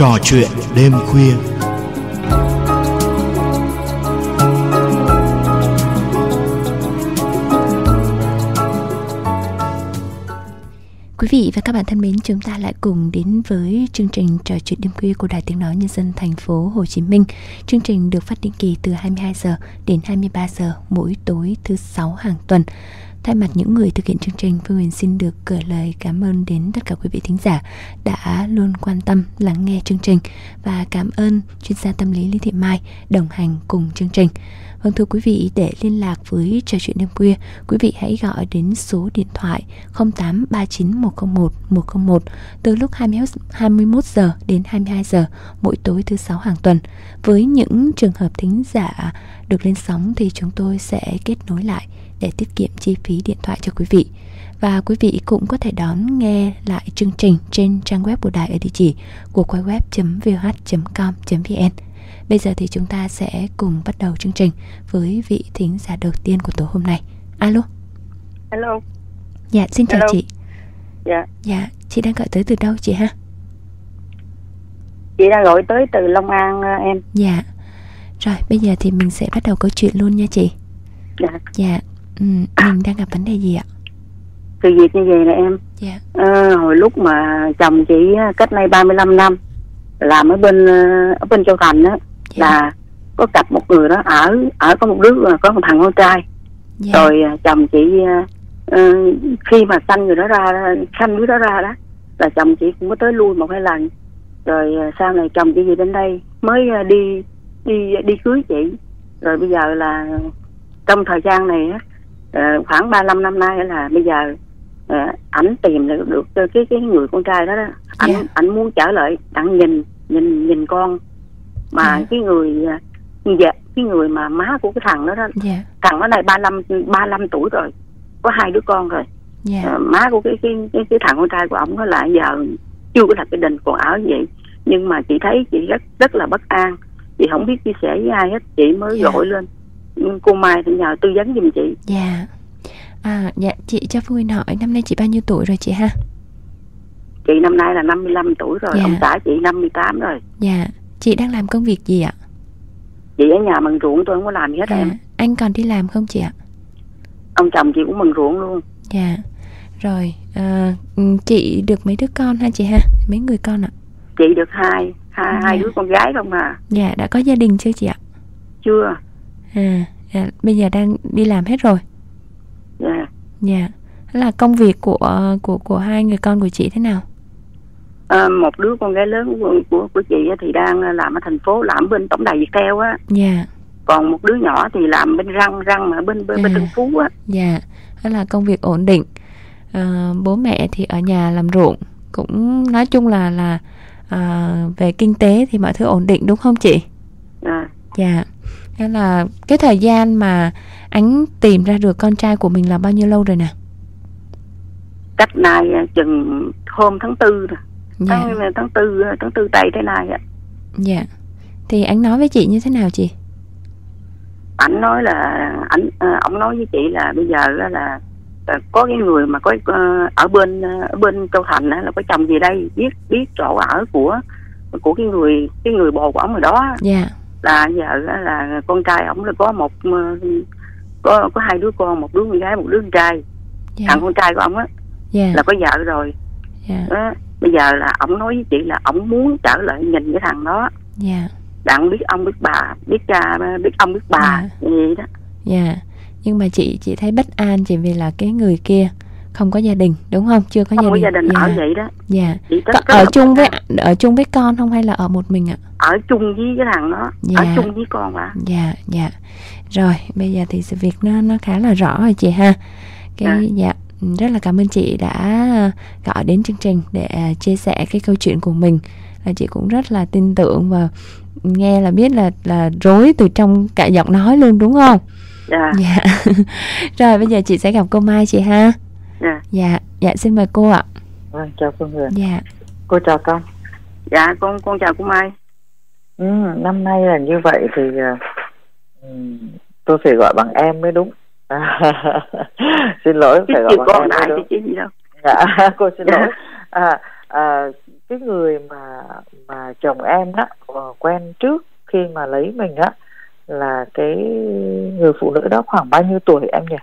Trò chuyện đêm khuya. Quý vị và các bạn thân mến, chúng ta lại cùng đến với chương trình Trò chuyện đêm khuya của Đài Tiếng nói Nhân dân thành phố Hồ Chí Minh. Chương trình được phát định kỳ từ 22 giờ đến 23 giờ mỗi tối thứ 6 hàng tuần. Thay mặt những người thực hiện chương trình, Phương Huyền xin được gửi lời cảm ơn đến tất cả quý vị thính giả đã luôn quan tâm lắng nghe chương trình, và cảm ơn chuyên gia tâm lý Lý Thị Mai đồng hành cùng chương trình. Vâng, thưa quý vị, để liên lạc với Trò chuyện đêm khuya, quý vị hãy gọi đến số điện thoại 08 39 101 101 từ lúc 21 giờ đến 22 giờ mỗi tối thứ 6 hàng tuần. Với những trường hợp thính giả được lên sóng thì chúng tôi sẽ kết nối lại để tiết kiệm chi phí điện thoại cho quý vị. Và quý vị cũng có thể đón nghe lại chương trình trên trang web của đài ở địa chỉ của www.voh.com.vn. Bây giờ thì chúng ta sẽ cùng bắt đầu chương trình với vị thính giả đầu tiên của tối hôm nay. Alo. Hello. Dạ, xin chào chị. Dạ. Dạ, chị đang gọi tới từ đâu chị ha? Chị đang gọi tới từ Long An em. Dạ. Rồi, bây giờ thì mình sẽ bắt đầu câu chuyện luôn nha chị. Dạ. Dạ. Mình đang gặp vấn đề gì ạ? Sự việc như vậy nè em. Dạ. Hồi lúc mà chồng chị cách nay 35 năm làm ở bên Châu Thành á, dạ, là có cặp một người đó ở có một đứa, có một thằng con trai. Dạ. Rồi chồng chị khi mà sanh đứa đó ra đó là chồng chị cũng có tới lui một hai lần. Rồi sau này chồng chị về bên đây mới đi cưới chị. Rồi bây giờ là trong thời gian này khoảng 35 năm nay là bây giờ ảnh tìm được cái người con trai đó, ảnh ảnh muốn trở lại, ảnh nhìn con mà cái người mà má của cái thằng đó đó, yeah, thằng đó này 35 tuổi rồi, có hai đứa con rồi, yeah, má của cái thằng con trai của ổng đó là giờ chưa có lập gia đình, còn ở vậy. Nhưng mà chị thấy chị rất là bất an, chị không biết chia sẻ với ai hết, chị mới gọi lên cô Mai thì nhờ tư vấn giùm chị. Dạ. À, dạ, chị cho Phương Huyền hỏi năm nay chị bao nhiêu tuổi rồi chị ha? Chị năm nay là 55 tuổi rồi, dạ. Ông xã chị 58 rồi. Dạ. Chị đang làm công việc gì ạ? Chị ở nhà mần ruộng, tôi không có làm gì hết em. Anh còn đi làm không chị ạ? Ông chồng chị cũng mần ruộng luôn. Dạ. Rồi, chị được mấy đứa con ha chị ha? Mấy người con ạ? Chị được hai đứa con gái không à. Dạ, đã có gia đình chưa chị ạ? Chưa. À, dạ, bây giờ đang đi làm hết rồi. Dạ. Dạ. Là công việc của hai người con của chị thế nào? À, một đứa con gái lớn của chị thì đang làm ở thành phố, làm bên tổng đài Viettel á. Dạ. Còn một đứa nhỏ thì làm bên răng mà bên Tân Phú á. Dạ. Đó là công việc ổn định. À, bố mẹ thì ở nhà làm ruộng, cũng nói chung là về kinh tế thì mọi thứ ổn định đúng không chị? À. Dạ. Đó là cái thời gian mà anh tìm ra được con trai của mình là bao nhiêu lâu rồi nè? Cách này chừng hôm tháng 4 rồi. Dạ. Tháng tư tây thế này ạ. Dạ. Thì anh nói với chị như thế nào chị? Anh nói là ông nói với chị là bây giờ là có cái người mà có ở bên Châu Thành là có chồng gì đây, biết chỗ ở của cái người bồ của ông rồi đó. Dạ. Là giờ là con trai ổng là có hai đứa con, một đứa con gái, một đứa con trai. Yeah. Thằng con trai của ổng á, yeah, là có vợ rồi. Yeah. Đó, bây giờ là ổng nói với chị là ổng muốn trở lại nhìn cái thằng đó. Yeah. Đặng biết ông biết bà, biết cha biết ông biết bà, yeah, vậy đó. Dạ. Yeah. Nhưng mà chị thấy bất an chỉ vì là cái người kia không có gia đình đúng không? Chưa có không gia đình. Không có gia đình, yeah, ở vậy đó. Dạ. Yeah. Ở chung với con không hay là ở một mình ạ? Ở chung với cái thằng đó, yeah, ở chung với con ạ. Dạ, dạ. Rồi, bây giờ thì sự việc nó khá là rõ rồi chị ha. Dạ, rất là cảm ơn chị đã gọi đến chương trình để chia sẻ cái câu chuyện của mình. Là chị cũng rất là tin tưởng và nghe là biết là rối từ trong cả giọng nói luôn đúng không? Dạ. Yeah. Rồi, bây giờ chị sẽ gặp cô Mai chị ha. Dạ. Dạ, dạ, xin mời cô ạ. Vâng, chào Phương Huyền. Dạ. Cô chào con. Dạ, con chào cô Mai. Năm nay là như vậy thì tôi phải gọi bằng em mới đúng. Xin lỗi, phải gọi bằng em mới đúng. Dạ, cô xin lỗi. cái người mà chồng em đó quen trước khi mà lấy mình á, là cái người phụ nữ đó khoảng bao nhiêu tuổi em nhỉ?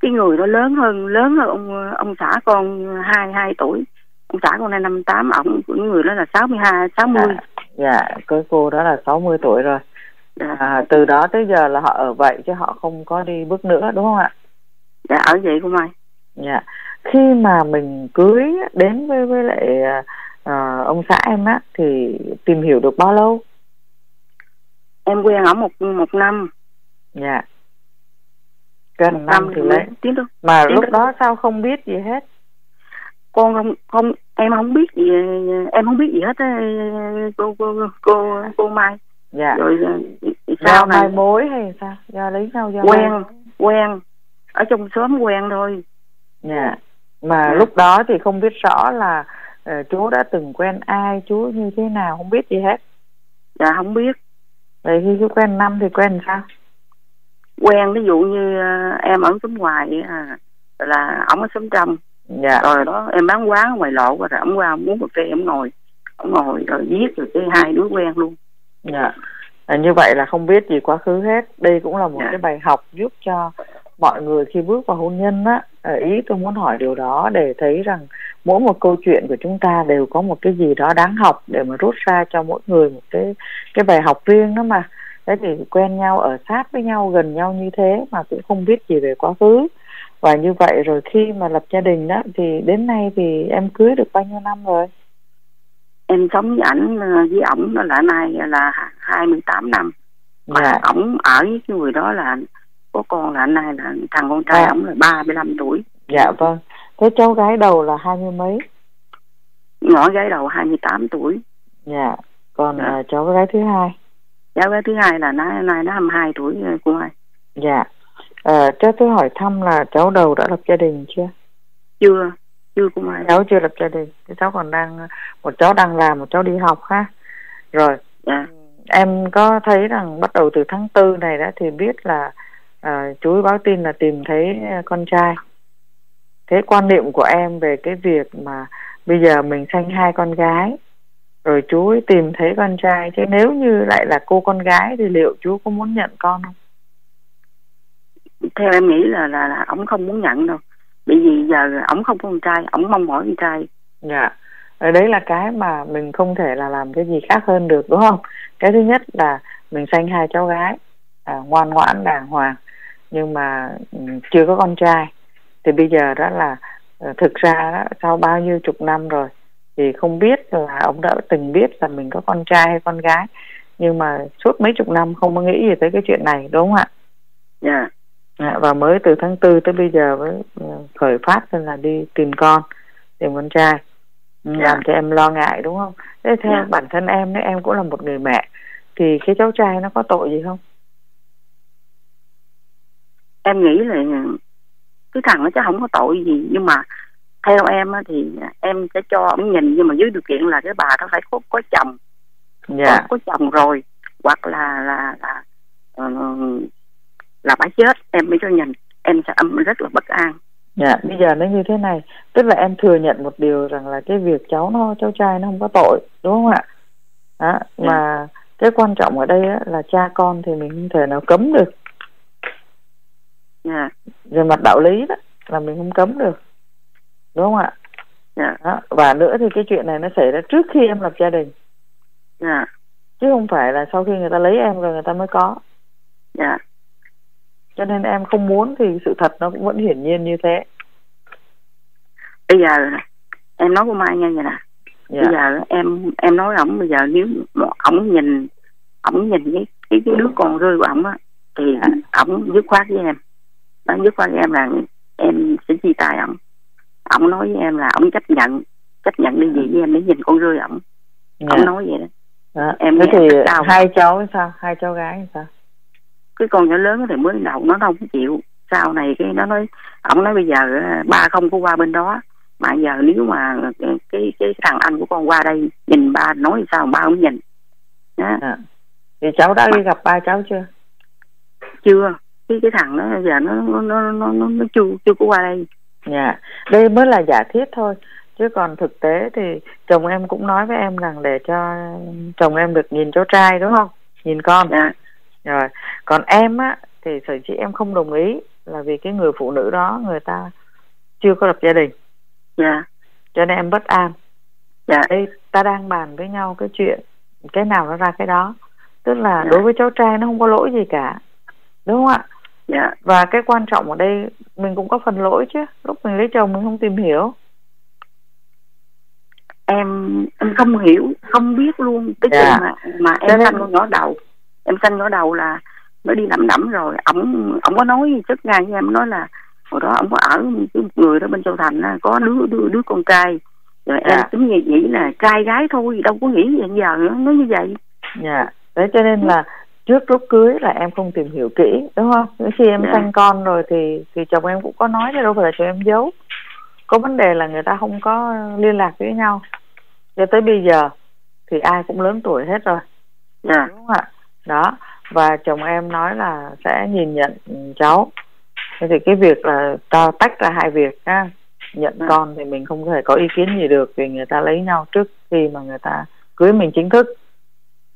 Cái người đó lớn hơn ông xã con 22 tuổi. Ông xã con này 58, ông của người đó là 60. Dạ, cái cô đó là 60 tuổi rồi. Từ đó tới giờ là họ ở vậy chứ họ không có đi bước nữa đúng không ạ? Dạ, ở vậy cô Mai. Dạ. Khi mà mình cưới đến với lại ông xã em á, thì tìm hiểu được bao lâu? Em quen ở một năm. Dạ. Gần một năm thì lấy. Mà lúc đó sao không biết gì hết? Con không em không biết gì hết ấy, cô Mai. Dạ. Rồi sao mai mối hay sao? Do lấy nhau do quen ở trong xóm quen thôi. Dạ. Mà lúc đó thì không biết rõ là chú đã từng quen ai, chú như thế nào, không biết gì hết. Dạ không biết. Vậy khi chú quen năm thì quen sao? Quen ví dụ như em ở xóm ngoài là ổng ở xóm trong. Dạ. Rồi đó em bán quán ngoài lộ rồi ổng qua muốn một cây ổng ngồi. Ổng ngồi rồi viết rồi cái hai đứa quen luôn. Dạ. Như vậy là không biết gì quá khứ hết. Đây cũng là một cái bài học giúp cho mọi người khi bước vào hôn nhân á. Ý tôi muốn hỏi điều đó để thấy rằng mỗi một câu chuyện của chúng ta đều có một cái gì đó đáng học để mà rút ra cho mỗi người một cái bài học riêng đó mà. Thế thì quen nhau, ở sát với nhau, gần nhau như thế mà cũng không biết gì về quá khứ. Và như vậy rồi khi mà lập gia đình đó thì đến nay thì em cưới được bao nhiêu năm rồi? Em sống với ảnh, với ổng đó là nay là 28 năm. Mà ổng ở với cái người đó là có con là nay là thằng con trai ổng là 35 tuổi. Dạ vâng. Thế cháu gái đầu là 20 mấy? Nhỏ gái đầu 28 tuổi. Dạ. Còn cháu gái thứ hai? Cháu gái thứ hai là nay nó 22 tuổi cô Mai. Dạ. Cháu tôi hỏi thăm là cháu đầu đã lập gia đình chưa? Chưa cô Mai. Cháu chưa lập gia đình. Cháu còn một cháu đang làm, một cháu đi học ha. Rồi. Dạ. Em có thấy rằng bắt đầu từ tháng 4 này đó thì biết là chú báo tin là tìm thấy con trai. Thế quan niệm của em về cái việc mà bây giờ mình sanh hai con gái rồi chú ấy tìm thấy con trai, chứ nếu như lại là cô con gái thì liệu chú có muốn nhận con không? Theo em nghĩ là ổng không muốn nhận đâu, bởi vì giờ ổng không có con trai, ổng mong mỏi con trai. Dạ. Đấy là cái mà mình không thể là làm cái gì khác hơn được đúng không? Cái thứ nhất là mình sanh hai cháu gái ngoan ngoãn đàng hoàng, nhưng mà chưa có con trai. Thì bây giờ đó là thực ra đó, sau bao nhiêu chục năm rồi thì không biết là ông đã từng biết là mình có con trai hay con gái, nhưng mà suốt mấy chục năm không có nghĩ gì tới cái chuyện này đúng không ạ? Dạ. Và mới từ tháng 4 tới bây giờ mới khởi phát nên là đi tìm con trai. Yeah. Làm cho em lo ngại đúng không? Thế theo bản thân em, nếu em cũng là một người mẹ thì cái cháu trai nó có tội gì không? Em nghĩ là cái thằng nó chắc không có tội gì, nhưng mà theo em á, thì em sẽ cho ổng nhìn, nhưng mà dưới điều kiện là cái bà nó phải có chồng. Yeah. Có chồng rồi, hoặc là bà chết em mới cho nhìn. Em sẽ rất là bất an. Dạ. Bây giờ nó như thế này, tức là em thừa nhận một điều rằng là cái việc cháu trai nó không có tội đúng không ạ? Đó, mà cái quan trọng ở đây á, là cha con thì mình không thể nào cấm được. Dạ. Về mặt đạo lý đó là mình không cấm được đúng không ạ? Dạ. Đó. Và nữa thì cái chuyện này nó xảy ra trước khi em lập gia đình. Dạ. Chứ không phải là sau khi người ta lấy em rồi người ta mới có. Dạ. Cho nên em không muốn thì sự thật nó cũng vẫn hiển nhiên như thế. Bây giờ em nói cô Mai nghe vậy nè. Dạ. Bây giờ em nói ổng bây giờ nếu ổng nhìn cái đứa con rơi của ổng á thì ổng dứt khoát với em. Nó dứt khoát với em là em sẽ chia tay ổng. Ổng nói với em là ổng chấp nhận đi về với em để nhìn con rơi ổng. Dạ. Ổng nói vậy đó. Dạ. Em thế thì hai cháu sao? Hai cháu gái sao? Cái con nhỏ lớn thì mới đầu nó không chịu, sau này cái nó nói, ổng nói bây giờ ba không có qua bên đó, mà giờ nếu mà cái thằng anh của con qua đây nhìn ba nói sao ba không nhìn đó. À. Thì cháu đã đi gặp ba cháu chưa? Chưa. Cái thằng đó giờ nó chưa có qua đây. Dạ. Đây mới là giả thiết thôi, Chứ còn thực tế thì chồng em cũng nói với em rằng để cho chồng em được nhìn cháu trai, đúng không? Nhìn con. Dạ. Rồi. Còn em á thì sở dĩ em không đồng ý là vì cái người phụ nữ đó người ta chưa có lập gia đình. Dạ. Cho nên em bất an. Dạ. Đây, ta đang bàn với nhau cái chuyện cái nào nó ra cái đó. Tức là dạ. đối với cháu trai nó không có lỗi gì cả, đúng không ạ? Dạ. Và cái quan trọng ở đây mình cũng có phần lỗi chứ. Lúc mình lấy chồng mình không tìm hiểu. Em không hiểu, không biết luôn cái chuyện mà em sanh con nhỏ đầu. Em sanh nhỏ đầu là nó đi lẩm đẩm rồi. Ổng có nói trước ngày với em nói là hồi đó ổng có ở một người đó bên Châu Thành có đứa con trai. Rồi em cũng nghĩ là trai gái thôi, đâu có nghĩ gì giờ nữa, nó như vậy. Dạ. Đấy cho nên là trước lúc cưới là em không tìm hiểu kỹ, đúng không? Khi em sanh con rồi thì chồng em cũng có nói chứ đâu phải là chồng em giấu. Có vấn đề là người ta không có liên lạc với nhau. Cho tới bây giờ thì ai cũng lớn tuổi hết rồi. Dạ. Đúng không ạ? Đó. Và chồng em nói là sẽ nhìn nhận cháu. Thế thì cái việc là ta tách ra hai việc ha. Nhận con thì mình không thể có ý kiến gì được, vì người ta lấy nhau trước khi mà người ta cưới mình chính thức.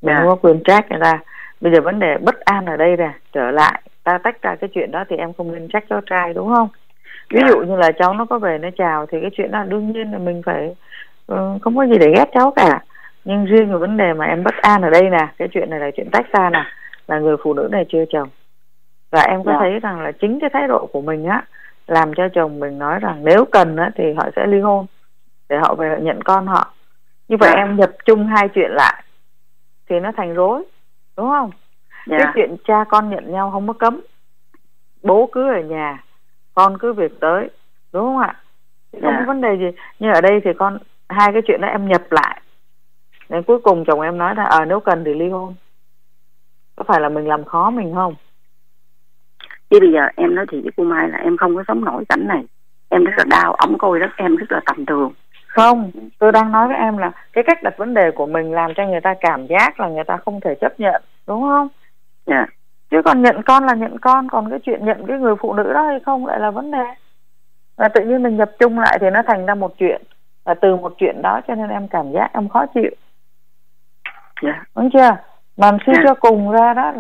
Mình không có quyền trách người ta. Bây giờ vấn đề bất an ở đây nè. Trở lại ta tách ra cái chuyện đó thì em không nên trách cháu trai, đúng không? Ví dụ như là cháu nó có về nó chào thì cái chuyện đó đương nhiên là mình phải không có gì để ghét cháu cả. Nhưng riêng về vấn đề mà em bất an ở đây nè, cái chuyện này là chuyện tách xa nè, là người phụ nữ này chưa chồng. Và em có thấy rằng là chính cái thái độ của mình á làm cho chồng mình nói rằng nếu cần á thì họ sẽ ly hôn để họ về họ nhận con họ. Như vậy em nhập chung hai chuyện lại thì nó thành rối, đúng không? Cái chuyện cha con nhận nhau không có cấm. Bố cứ ở nhà, con cứ việc tới, đúng không ạ? Không có vấn đề gì. Nhưng ở đây thì con hai cái chuyện đó em nhập lại. Nên cuối cùng chồng em nói là nếu cần thì ly hôn. Có phải là mình làm khó mình không? Chứ bây giờ em nói thì với cô Mai là em không có sống nổi cảnh này. Em rất là đau, ổng coi rất em rất là tầm thường. Không, tôi đang nói với em là cái cách đặt vấn đề của mình làm cho người ta cảm giác là người ta không thể chấp nhận, đúng không? Dạ. Chứ còn nhận con là nhận con, còn cái chuyện nhận cái người phụ nữ đó hay không lại là vấn đề. Và tự nhiên mình nhập chung lại thì nó thành ra một chuyện. Và từ một chuyện đó cho nên em cảm giác em khó chịu. Đúng chưa? Mà suy cho cùng ra đó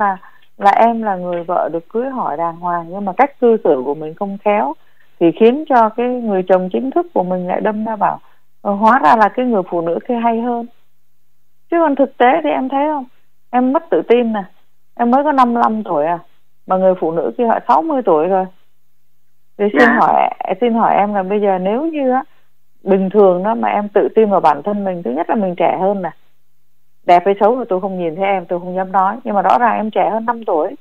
là em là người vợ được cưới hỏi đàng hoàng, nhưng mà cách cư xử của mình không khéo thì khiến cho cái người chồng chính thức của mình lại đâm ra bảo hóa ra là cái người phụ nữ kia hay hơn. Chứ còn thực tế thì em thấy không? Em mất tự tin nè. Em mới có 55 tuổi à, mà người phụ nữ kia họ 60 tuổi rồi. Thì xin hỏi em là bây giờ nếu như á bình thường đó mà em tự tin vào bản thân mình, thứ nhất là mình trẻ hơn nè. Đẹp hay xấu thì tôi không nhìn thấy em, tôi không dám nói, nhưng mà rõ ràng em trẻ hơn 5 tuổi.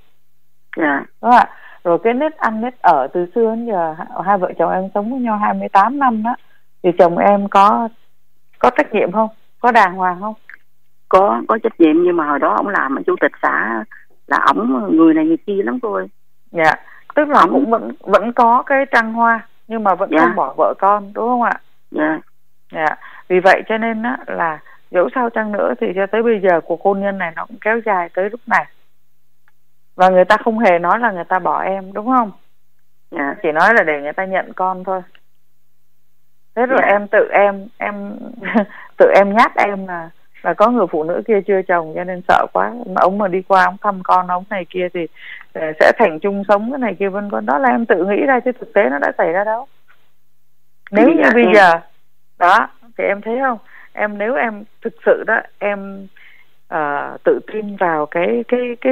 Dạ. Đúng không ạ? Rồi cái nếp ăn nếp ở từ xưa đến giờ, hai vợ chồng em sống với nhau 28 năm đó, thì chồng em có trách nhiệm không? Có đàng hoàng không? Có trách nhiệm, nhưng mà hồi đó ông làm chủ tịch xã là ổng người này người kia lắm thôi. Dạ. Tức là cũng vẫn có cái trăng hoa nhưng mà vẫn không bỏ vợ con, đúng không ạ? Dạ. Dạ. Vì vậy cho nên á là dẫu sao chăng nữa thì cho tới bây giờ cuộc hôn nhân này nó cũng kéo dài tới lúc này. Và người ta không hề nói là người ta bỏ em, đúng không? Dạ. Chỉ nói là để người ta nhận con thôi. Thế rồi em tự em tự em nhát em là có người phụ nữ kia chưa chồng cho nên sợ quá. Mà ông mà đi qua ông thăm con ông này kia thì sẽ thành chung sống cái này kia vân vân. Đó là em tự nghĩ ra chứ thực tế nó đã xảy ra đâu. Nếu như bây giờ đó thì em thấy không? Em nếu em thực sự đó em tự tin vào cái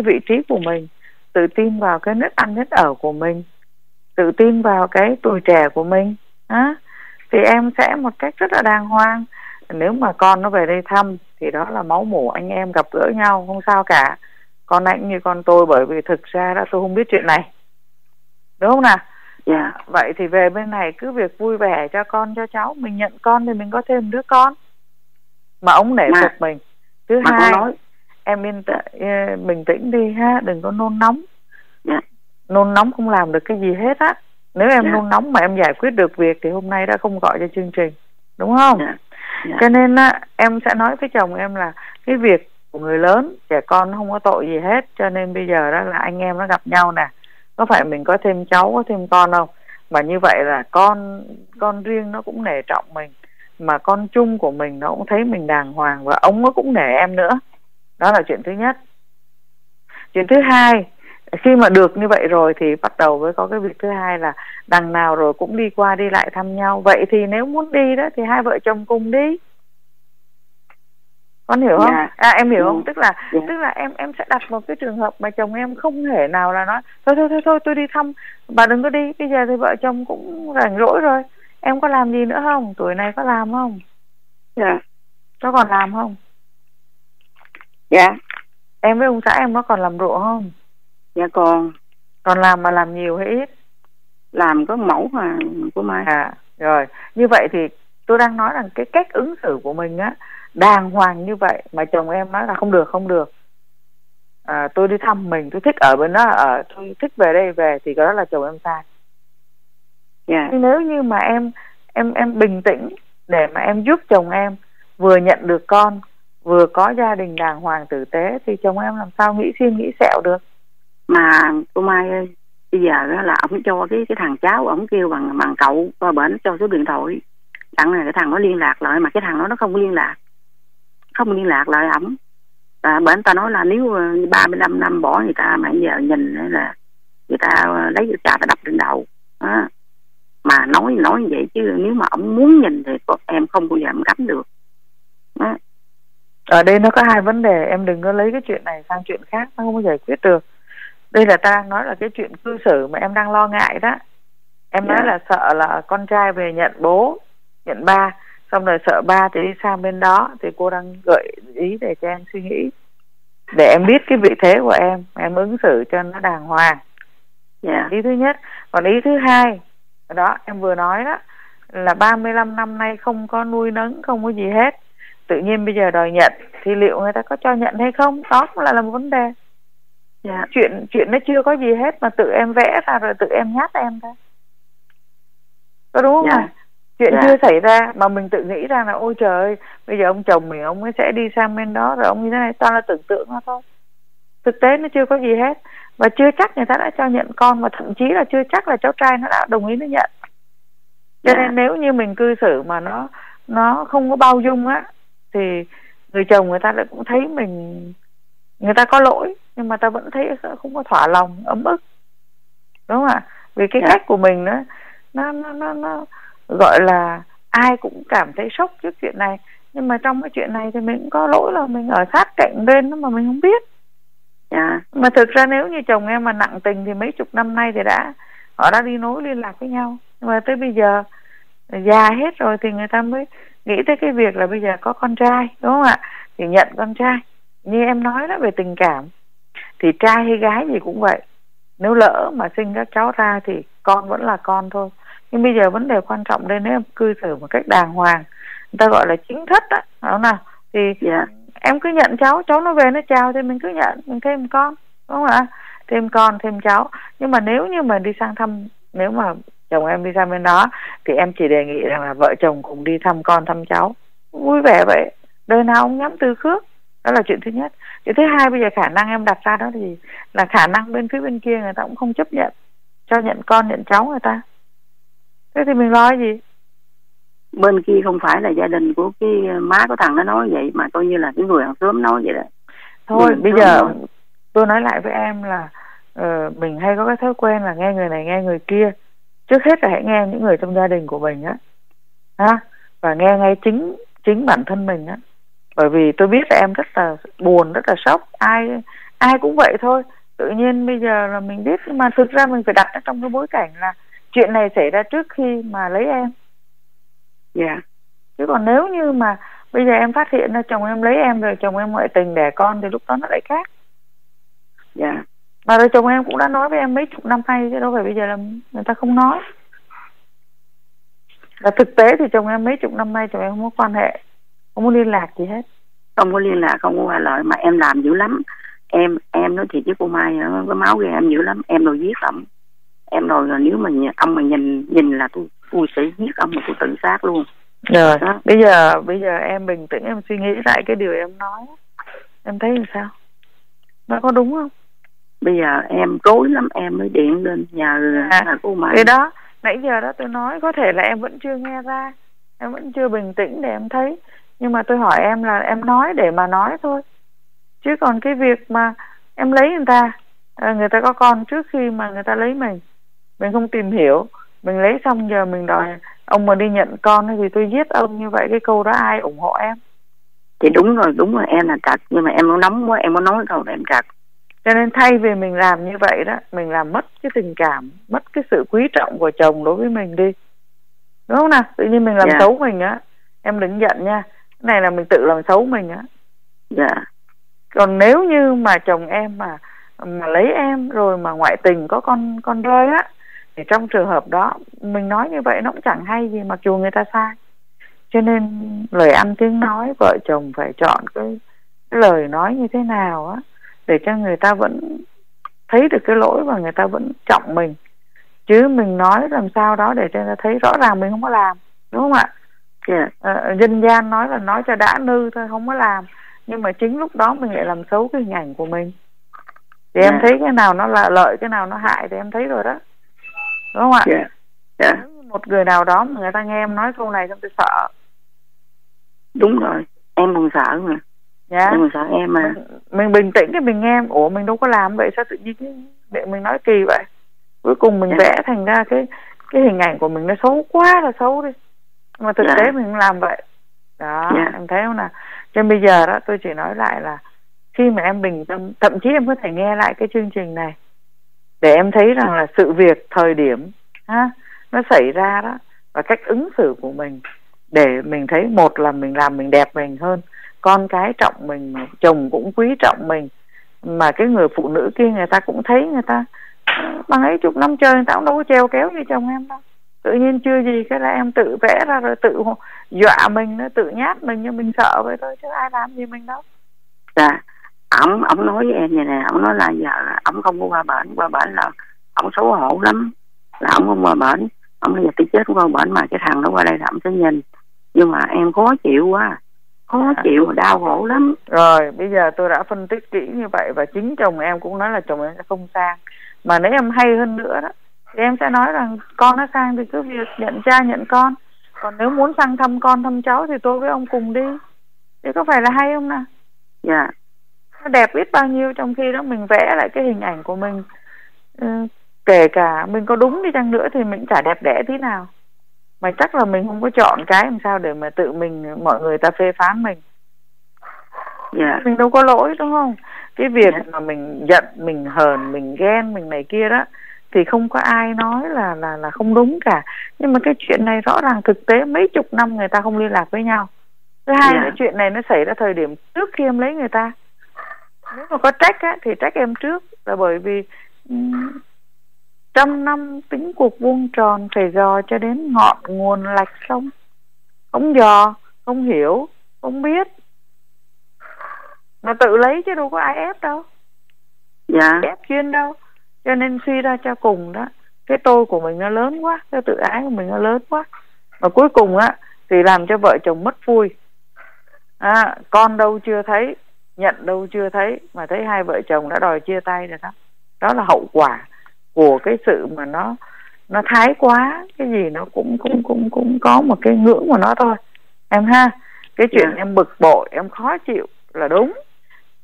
vị trí của mình, tự tin vào cái nếp ăn nếp ở của mình, tự tin vào cái tuổi trẻ của mình á, thì em sẽ một cách rất là đàng hoàng. Nếu mà con nó về đây thăm thì đó là máu mủ anh em gặp gỡ nhau, không sao cả. Con anh như con tôi, bởi vì thực ra đó tôi không biết chuyện này, đúng không nào? Vậy thì về bên này cứ việc vui vẻ cho con cho cháu. Mình nhận con thì mình có thêm đứa con mà ông nể phục mình. Thứ hai, em bình tĩnh đi ha, đừng có nôn nóng. Nôn nóng không làm được cái gì hết á. Nếu em nôn nóng mà em giải quyết được việc thì hôm nay đã không gọi cho chương trình, đúng không? Cho nên á, em sẽ nói với chồng em là cái việc của người lớn, trẻ con không có tội gì hết. Cho nên bây giờ đó là anh em nó gặp nhau nè, có phải mình có thêm cháu có thêm con không? Mà như vậy là con riêng nó cũng nể trọng mình, mà con chung của mình nó cũng thấy mình đàng hoàng và ông nó cũng nể em nữa. Đó là chuyện thứ nhất. Chuyện thứ hai, khi mà được như vậy rồi thì bắt đầu mới có cái việc thứ hai là đằng nào rồi cũng đi qua đi lại thăm nhau. Vậy thì nếu muốn đi đó thì hai vợ chồng cùng đi. Con hiểu không? À, em hiểu không? Tức là em sẽ đặt một cái trường hợp mà chồng em không thể nào là nói thôi tôi đi thăm, bà đừng có đi. Bây giờ thì vợ chồng cũng rảnh rỗi rồi, em có làm gì nữa không? Tuổi này có làm không? Dạ. Có còn làm không? Dạ. Em với ông xã em nó còn làm ruộng không? Dạ còn. Còn làm mà làm nhiều hay ít? Làm có mẫu mà của Mai. À, rồi. Như vậy thì tôi đang nói rằng cái cách ứng xử của mình á, đàng hoàng như vậy mà chồng em nói là không được. À, tôi đi thăm mình, tôi thích ở bên đó ở, tôi thích về đây về, thì đó là chồng em sai. Yeah. Nếu như mà em bình tĩnh để mà em giúp chồng em vừa nhận được con, vừa có gia đình đàng hoàng tử tế, thì chồng em làm sao nghĩ xin nghĩ sẹo được. Mà cô Mai ơi, bây giờ đó là ổng cho cái thằng cháu, ổng kêu bằng cậu qua bển cho số điện thoại, đặng này cái thằng nó liên lạc lại, mà cái thằng đó nó không liên lạc lại ổng. À, bển ta nói là nếu 35 năm bỏ người ta, mà giờ nhìn là người ta lấy cái trà ta đập trên đầu đó. Mà nói như vậy chứ nếu mà ổng muốn nhìn thì em không bao giờ em cấm được đó. Ở đây nó có hai vấn đề, em đừng có lấy cái chuyện này sang chuyện khác, nó không có giải quyết được. Đây là ta đang nói là cái chuyện cư xử mà em đang lo ngại đó. Em nói là sợ là con trai về nhận bố, nhận ba, xong rồi sợ ba thì đi sang bên đó. Thì cô đang gợi ý để cho em suy nghĩ, để em biết cái vị thế của em ứng xử cho nó đàng hoàng. Ý thứ nhất. Còn ý thứ hai đó, em vừa nói đó, là 35 năm nay không có nuôi nấng, không có gì hết, tự nhiên bây giờ đòi nhận thì liệu người ta có cho nhận hay không, đó cũng là một vấn đề. Chuyện nó chưa có gì hết mà tự em vẽ ra rồi tự em nhát em thôi, có đúng không? Chuyện chưa xảy ra mà mình tự nghĩ ra là ôi trời ơi, bây giờ ông chồng mình ông ấy sẽ đi sang bên đó rồi ông như thế này, toàn là tưởng tượng thôi, thực tế nó chưa có gì hết. Và chưa chắc người ta đã cho nhận con, và thậm chí là chưa chắc là cháu trai nó đã đồng ý nó nhận. Cho nên nếu như mình cư xử mà nó không có bao dung á, thì người chồng người ta lại cũng thấy mình, người ta có lỗi nhưng mà ta vẫn thấy không có thỏa lòng, ấm ức, đúng không ạ? Vì cái cách của mình nó gọi là ai cũng cảm thấy sốc trước chuyện này, nhưng mà trong cái chuyện này thì mình cũng có lỗi là mình ở sát cạnh bên đó mà mình không biết. Mà thực ra nếu như chồng em mà nặng tình thì mấy chục năm nay thì họ đã đi nối liên lạc với nhau, nhưng mà tới bây giờ già hết rồi thì người ta mới nghĩ tới cái việc là bây giờ có con trai, đúng không ạ? Thì nhận con trai. Như em nói đó, về tình cảm thì trai hay gái gì cũng vậy, nếu lỡ mà sinh các cháu ra thì con vẫn là con thôi. Nhưng bây giờ vấn đề quan trọng đây, nếu em cư xử một cách đàng hoàng, người ta gọi là chính thất đó, phải không nào? Thì em cứ nhận cháu nó về nó chào thì mình cứ nhận, mình thêm con, đúng không ạ? Thêm con thêm cháu. Nhưng mà nếu như mà đi sang thăm, nếu mà chồng em đi sang bên đó thì em chỉ đề nghị rằng là vợ chồng cùng đi thăm con thăm cháu vui vẻ vậy, đời nào ông nhắm từ khước. Đó là chuyện thứ nhất. Chuyện thứ hai, bây giờ khả năng em đặt ra đó thì là khả năng bên phía bên kia người ta cũng không chấp nhận cho nhận con nhận cháu người ta, thế thì mình lo cái gì? Bên kia không phải là gia đình của cái má của thằng nó nói vậy, mà coi như là cái người hàng xóm nói vậy đó. Thôi bây giờ rồi, tôi nói lại với em là mình hay có cái thói quen là nghe người này nghe người kia. Trước hết là hãy nghe những người trong gia đình của mình á, và nghe ngay chính bản thân mình á. Bởi vì tôi biết là em rất là buồn, rất là sốc, ai cũng vậy thôi. Tự nhiên bây giờ là mình biết, nhưng mà thực ra mình phải đặt trong cái bối cảnh là chuyện này xảy ra trước khi mà lấy em. Chứ còn nếu như mà bây giờ em phát hiện là chồng em lấy em rồi, chồng em ngoại tình đẻ con, thì lúc đó nó lại khác. Mà rồi chồng em cũng đã nói với em mấy chục năm nay chứ đâu phải bây giờ là người ta không nói. Là thực tế thì chồng em mấy chục năm nay chồng em không có quan hệ, không có liên lạc gì hết, không có liên lạc, không có qua lại. Mà em làm dữ lắm, em nói thiệt với cô Mai, cái máu ghê em dữ lắm, em đòi giết lắm em rồi. Rồi nếu mà ông mà nhìn là tôi sẽ giết ông mà tôi tự sát luôn. Rồi đó. Bây giờ em bình tĩnh, em suy nghĩ lại cái điều em nói, em thấy làm sao, nó có đúng không? Bây giờ em rối lắm, em mới điện lên nhà cô Mai. Cái đó nãy giờ đó tôi nói, có thể là em vẫn chưa nghe ra. Em vẫn chưa bình tĩnh để em thấy. Nhưng mà tôi hỏi em là em nói để mà nói thôi, chứ còn cái việc mà em lấy người ta có con trước khi mà người ta lấy mình không tìm hiểu, mình lấy xong giờ mình đòi ông mà đi nhận con thì tôi giết ông, như vậy cái câu đó ai ủng hộ em? Thì đúng rồi em là trật, nhưng mà em muốn nóng quá, em muốn nói rồi em trật. Cho nên thay vì mình làm như vậy đó, mình làm mất cái tình cảm, mất cái sự quý trọng của chồng đối với mình đi, đúng không nào? Tự nhiên mình làm xấu mình á, em đừng giận nha, cái này là mình tự làm xấu mình á. Còn nếu như mà chồng em mà lấy em rồi mà ngoại tình có con rơi á, thì trong trường hợp đó mình nói như vậy nó cũng chẳng hay gì, mặc dù người ta sai. Cho nên lời ăn tiếng nói, vợ chồng phải chọn cái lời nói như thế nào á để cho người ta vẫn thấy được cái lỗi và người ta vẫn trọng mình, chứ mình nói làm sao đó để cho người ta thấy rõ ràng mình không có làm, đúng không ạ? Dân gian nói là nói cho đã nư thôi, không có làm, nhưng mà chính lúc đó mình lại làm xấu cái hình ảnh của mình. Thì em thấy cái nào nó là lợi, cái nào nó hại thì em thấy rồi đó, đúng không ạ? Một người nào đó mà người ta nghe em nói câu này xong tôi sợ. Đúng rồi, em còn sợ mà. Em còn sợ em mà. Mình bình tĩnh cái mình nghe em, ủa mình đâu có làm vậy, sao tự nhiên mình nói kỳ vậy? Cuối cùng mình vẽ thành ra cái hình ảnh của mình nó xấu quá là xấu đi, mà thực tế mình làm vậy. Đó, em thấy không nào? Cho nên bây giờ đó tôi chỉ nói lại là khi mà em bình tâm, thậm chí em có thể nghe lại cái chương trình này để em thấy rằng là sự việc, thời điểm nó xảy ra đó và cách ứng xử của mình, để mình thấy một là mình làm mình đẹp mình hơn, con cái trọng mình, chồng cũng quý trọng mình, mà cái người phụ nữ kia người ta cũng thấy, người ta bằng ấy chục năm chơi người ta cũng đâu có treo kéo như chồng em đâu, tự nhiên chưa gì cái là em tự vẽ ra rồi tự dọa mình, nó tự nhát mình, nhưng mình sợ vậy thôi chứ ai làm gì mình đâu. Ổng nói với em vậy nè, ổng nói là giờ ổng không có qua bển là ổng xấu hổ lắm, là ổng không qua bển, ổng bây giờ tôi chết qua bển mà cái thằng nó qua đây là ổng sẽ nhìn. Nhưng mà em khó chịu quá, khó chịu đau khổ lắm. Rồi bây giờ tôi đã phân tích kỹ như vậy, và chính chồng em cũng nói là chồng em sẽ không sang, mà nếu em hay hơn nữa đó thì em sẽ nói rằng con nó sang thì cứ việc nhận cha nhận con, còn nếu muốn sang thăm con thăm cháu thì tôi với ông cùng đi, thì có phải là hay không nào? Nó đẹp biết bao nhiêu, trong khi đó mình vẽ lại cái hình ảnh của mình, kể cả mình có đúng đi chăng nữa thì mình chả đẹp đẽ tí nào. Mà chắc là mình không có chọn cái làm sao để mà tự mình, mọi người ta phê phán mình. Mình đâu có lỗi, đúng không? Cái việc mà mình giận, mình hờn, mình ghen, mình này kia đó thì không có ai nói là không đúng cả. Nhưng mà cái chuyện này rõ ràng thực tế mấy chục năm người ta không liên lạc với nhau. Thứ hai cái chuyện này nó xảy ra thời điểm trước khi em lấy người ta. Nếu mà có trách á, thì trách em trước, là bởi vì trăm năm tính cuộc vuông tròn, phải dò cho đến ngọn nguồn lạch sông, không dò, không hiểu, không biết, mà tự lấy chứ đâu có ai ép đâu, ép chuyên đâu. Cho nên suy ra cho cùng đó, cái tôi của mình nó lớn quá, cái tự ái của mình nó lớn quá, và cuối cùng á thì làm cho vợ chồng mất vui. Con đâu chưa thấy, nhận đâu chưa thấy, mà thấy hai vợ chồng đã đòi chia tay rồi đó. Đó là hậu quả của cái sự mà nó thái quá, cái gì nó cũng có một cái ngưỡng của nó thôi em ha. Cái chuyện em bực bội, em khó chịu là đúng,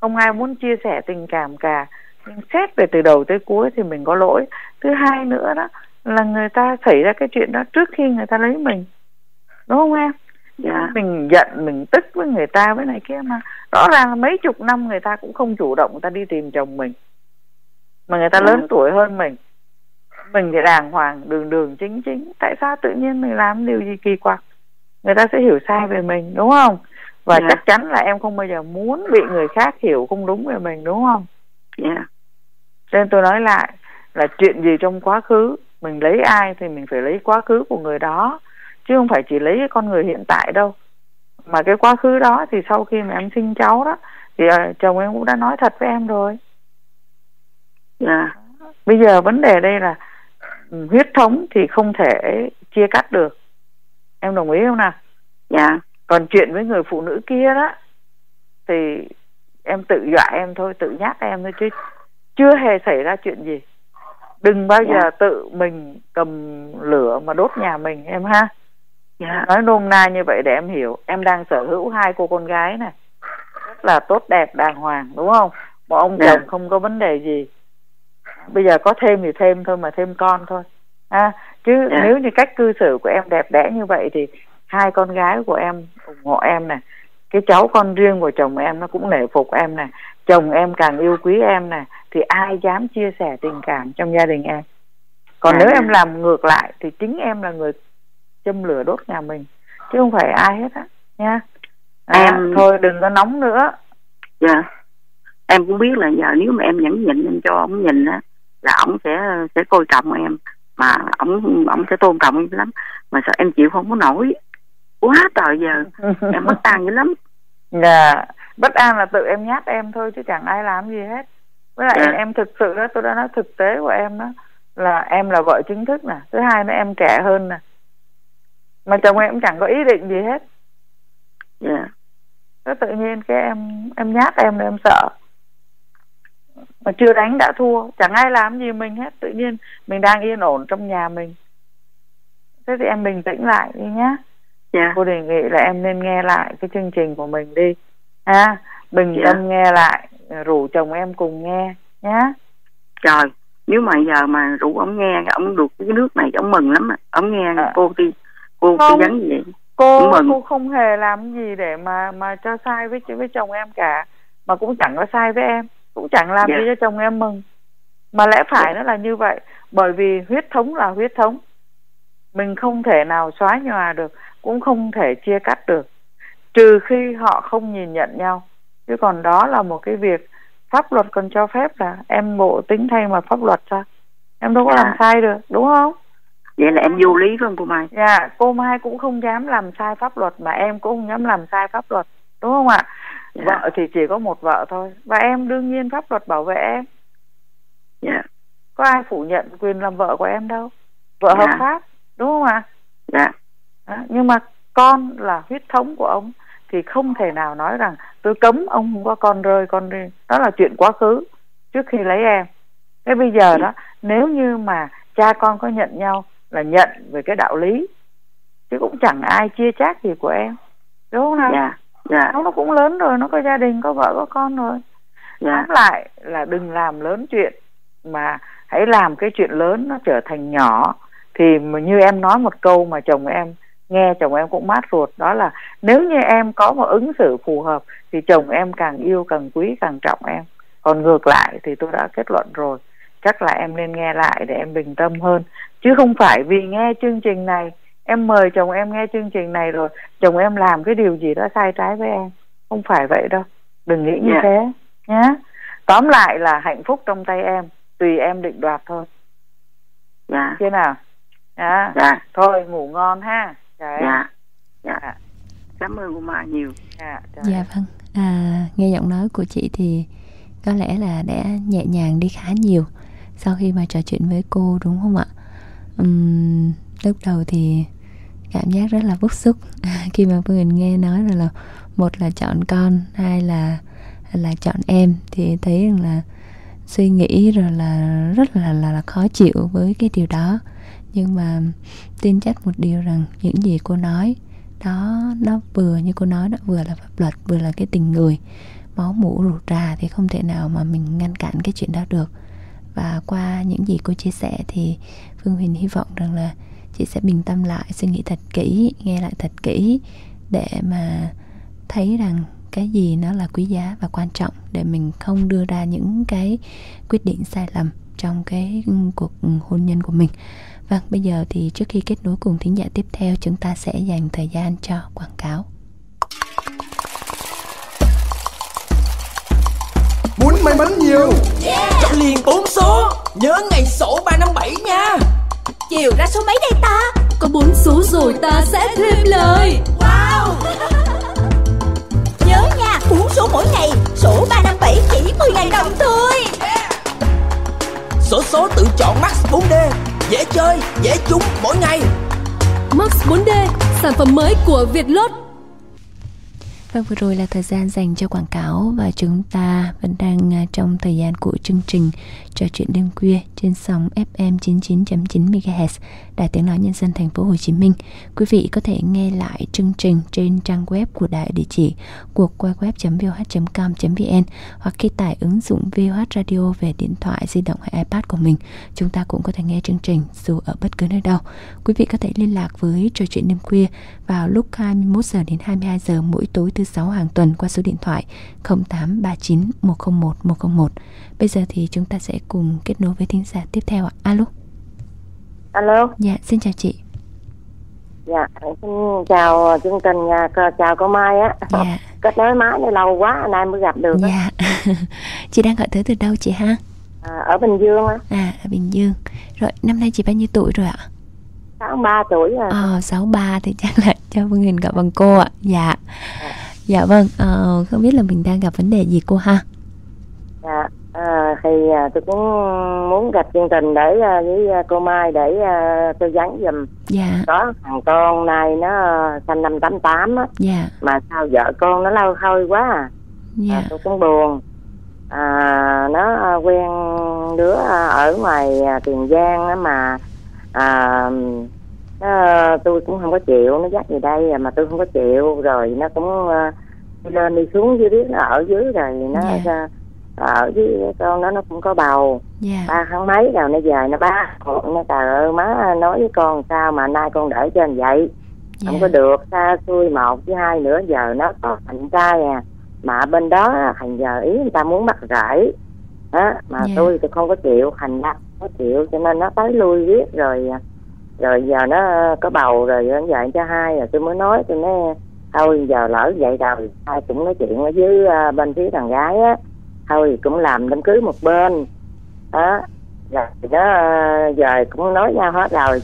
không ai muốn chia sẻ tình cảm cả, nhưng xét về từ đầu tới cuối thì mình có lỗi. Thứ hai nữa đó là người ta xảy ra cái chuyện đó trước khi người ta lấy mình, đúng không em? Mình giận, mình tức với người ta với này kia, mà rõ ràng là mấy chục năm người ta cũng không chủ động, người ta đi tìm chồng mình, mà người ta lớn tuổi hơn mình thì đàng hoàng, đường chính. Tại sao tự nhiên mình làm điều gì kỳ quặc, người ta sẽ hiểu sai về mình, đúng không? Và chắc chắn là em không bao giờ muốn bị người khác hiểu không đúng về mình, đúng không? Nên tôi nói lại là chuyện gì trong quá khứ, mình lấy ai thì mình phải lấy quá khứ của người đó, chứ không phải chỉ lấy cái con người hiện tại đâu. Mà cái quá khứ đó thì sau khi mà em sinh cháu đó thì chồng em cũng đã nói thật với em rồi. Bây giờ vấn đề đây là huyết thống thì không thể chia cắt được, em đồng ý không nào? Còn chuyện với người phụ nữ kia đó thì em tự dọa em thôi, tự nhát em thôi, chứ chưa hề xảy ra chuyện gì. Đừng bao giờ tự mình cầm lửa mà đốt nhà mình em ha. Yeah. Nói nôm na như vậy để em hiểu. Em đang sở hữu hai cô con gái này, rất là tốt đẹp đàng hoàng, đúng không? Bọn ông chồng không có vấn đề gì. Bây giờ có thêm thì thêm thôi, mà thêm con thôi à. Chứ nếu như cách cư xử của em đẹp đẽ như vậy thì hai con gái của em ủng hộ em này, cái cháu con riêng của chồng em nó cũng nể phục em này, chồng em càng yêu quý em này, thì ai dám chia sẻ tình cảm trong gia đình em. Còn nếu em làm ngược lại thì chính em là người châm lửa đốt nhà mình, chứ không phải ai hết á nha. Thôi đừng có nóng nữa. Em cũng biết là giờ nếu mà em nhẫn nhịn em cho ông nhìn á, là ông sẽ coi trọng em, mà ông sẽ tôn trọng em lắm. Mà sao em chịu không có nổi, quá trời giờ em bất an dữ lắm. Bất an là tự em nhát em thôi, chứ chẳng ai làm gì hết. Với lại em thực sự đó, tôi đã nói thực tế của em đó, là em là vợ chính thức nè, thứ hai nữa em trẻ hơn nè, mà chồng em cũng chẳng có ý định gì hết. Nó tự nhiên cái em nhát em là em sợ, mà chưa đánh đã thua, chẳng ai làm gì mình hết. Tự nhiên mình đang yên ổn trong nhà mình, thế thì em bình tĩnh lại đi nhá. Cô đề nghị là em nên nghe lại cái chương trình của mình đi ha, bình tâm nghe lại, rủ chồng em cùng nghe nhá. Trời, nếu mà giờ mà rủ ông nghe, ông được cái nước này ông mừng lắm. Ông nghe cô đi, cô tư vấn gì vậy? Cô không hề làm gì để mà cho sai với chồng em cả, mà cũng chẳng có sai với em, cũng chẳng làm gì cho chồng em mừng. Mà lẽ phải nó là như vậy, bởi vì huyết thống là huyết thống, mình không thể nào xóa nhòa được, cũng không thể chia cắt được, trừ khi họ không nhìn nhận nhau. Chứ còn đó là một cái việc pháp luật còn cho phép, là em bộ tính thay mà pháp luật sao? Em đâu có làm sai được, đúng không? Vậy là em vô lý luôn cô Mai. Cô Mai cũng không dám làm sai pháp luật, mà em cũng không dám làm sai pháp luật, đúng không ạ? Vợ thì chỉ có một vợ thôi, và em đương nhiên pháp luật bảo vệ em. Có ai phủ nhận quyền làm vợ của em đâu, vợ hợp pháp, đúng không ạ? Nhưng mà con là huyết thống của ông, thì không thể nào nói rằng tôi cấm ông không có con rơi con đi. Đó là chuyện quá khứ trước khi lấy em. Thế bây giờ đó, nếu như mà cha con có nhận nhau là nhận về cái đạo lý, chứ cũng chẳng ai chia chác gì của em, đúng không nào? Nó cũng lớn rồi, nó có gia đình, có vợ, có con rồi. Tóm lại là đừng làm lớn chuyện, mà hãy làm cái chuyện lớn nó trở thành nhỏ. Thì như em nói một câu mà chồng em nghe, chồng em cũng mát ruột, đó là nếu như em có một ứng xử phù hợp thì chồng em càng yêu, càng quý, càng trọng em. Còn ngược lại thì tôi đã kết luận rồi, chắc là em nên nghe lại để em bình tâm hơn. Chứ không phải vì nghe chương trình này, em mời chồng em nghe chương trình này rồi chồng em làm cái điều gì đó sai trái với em. Không phải vậy đâu, đừng nghĩ như thế nhé. Tóm lại là hạnh phúc trong tay em, tùy em định đoạt thôi. Thế nào? Thôi ngủ ngon ha. Cảm ơn cô Mai nhiều. Vâng, nghe giọng nói của chị thì có lẽ là đã nhẹ nhàng đi khá nhiều sau khi mà trò chuyện với cô, đúng không ạ? Lúc đầu thì cảm giác rất là bức xúc khi mà Phương Huyền nghe nói rồi, là một là chọn con, hai là chọn em, thì thấy rằng là suy nghĩ rồi là rất là khó chịu với cái điều đó. Nhưng mà tin chắc một điều rằng những gì cô nói đó, nó vừa như cô nói đó, vừa là pháp luật, vừa là cái tình người, máu mủ ruột ra thì không thể nào mà mình ngăn cản cái chuyện đó được. Và qua những gì cô chia sẻ thì Phương Huyền hy vọng rằng là chị sẽ bình tâm lại, suy nghĩ thật kỹ, nghe lại thật kỹ để mà thấy rằng cái gì nó là quý giá và quan trọng, để mình không đưa ra những cái quyết định sai lầm trong cái cuộc hôn nhân của mình. Vâng, bây giờ thì trước khi kết nối cùng thính giả tiếp theo, chúng ta sẽ dành thời gian cho quảng cáo. Muốn may mắn nhiều, chọn liền 4 số, nhớ ngày sổ 357 nha. Chiều ra số mấy đây ta? Có 4 số rồi ta sẽ thêm lời. Wow. Nhớ nha, 4 số mỗi ngày, sổ 357 chỉ 10.000 đồng thôi. Sổ số tự chọn Max 4D, dễ chơi, dễ trúng mỗi ngày. Max 4D, sản phẩm mới của Vietlott. Và vừa rồi là thời gian dành cho quảng cáo, và chúng ta vẫn đang trong thời gian của chương trình Trò chuyện đêm khuya trên sóng FM 99.9 MHz Đài Tiếng nói Nhân dân Thành phố Hồ Chí Minh. Quý vị có thể nghe lại chương trình trên trang web của đài, địa chỉ www.voh.com.vn, hoặc khi tải ứng dụng VH Radio về điện thoại di động hay iPad của mình, chúng ta cũng có thể nghe chương trình dù ở bất cứ nơi đâu. Quý vị có thể liên lạc với Trò chuyện đêm khuya vào lúc 21 giờ đến 22 giờ mỗi tối thứ 6 hàng tuần qua số điện thoại 0839 101 101. Bây giờ thì chúng ta sẽ cùng kết nối với thính giả tiếp theo ạ. Alo. Alo. Dạ, xin chào chị. Dạ, xin chào chương trình, chào cô Mai á. Dạ. Kết nối máy lâu quá, hôm nay mới gặp được. Dạ. Chị đang gọi tới từ đâu chị ha? Ở Bình Dương á. À, ở Bình Dương. Rồi, năm nay chị bao nhiêu tuổi rồi ạ? 63 tuổi rồi. 63 thì chắc là cho Phương Huyền gặp bằng cô ạ. Dạ. Dạ vâng, không biết là mình đang gặp vấn đề gì cô ha? Dạ. Tôi cũng muốn gặp chương trình để với cô Mai để tư vấn giùm. Dạ. Có thằng con này nó sinh năm 88 á. Dạ. Mà sao vợ con nó lâu khôi quá à. Dạ. Tôi cũng buồn. Nó quen đứa ở ngoài Tiền Giang á mà tôi cũng không có chịu, nó dắt về đây mà tôi không có chịu, rồi nó cũng lên đi xuống dưới, biết nó ở dưới rồi nó. Dạ. Ở với con nó cũng có bầu. Yeah. 3 tháng mấy rồi nó về nó bá nó trời ơi má, nói với con sao mà nay con để cho anh vậy. Yeah. Không có được, xa xui một với hai nữa, giờ nó có thành trai à, mà bên đó thành giờ ý người ta muốn bắt rễ đó mà. Yeah. Tôi không có chịu, thành ra không có chịu cho nên nó tới lui riết rồi giờ nó có bầu rồi nó về cho hai rồi tôi mới nói, tôi nói thôi giờ lỡ vậy rồi ai cũng nói chuyện ở dưới bên phía thằng gái á, thôi cũng làm đám cưới một bên đó. Rồi nó giờ cũng nói nhau hết rồi,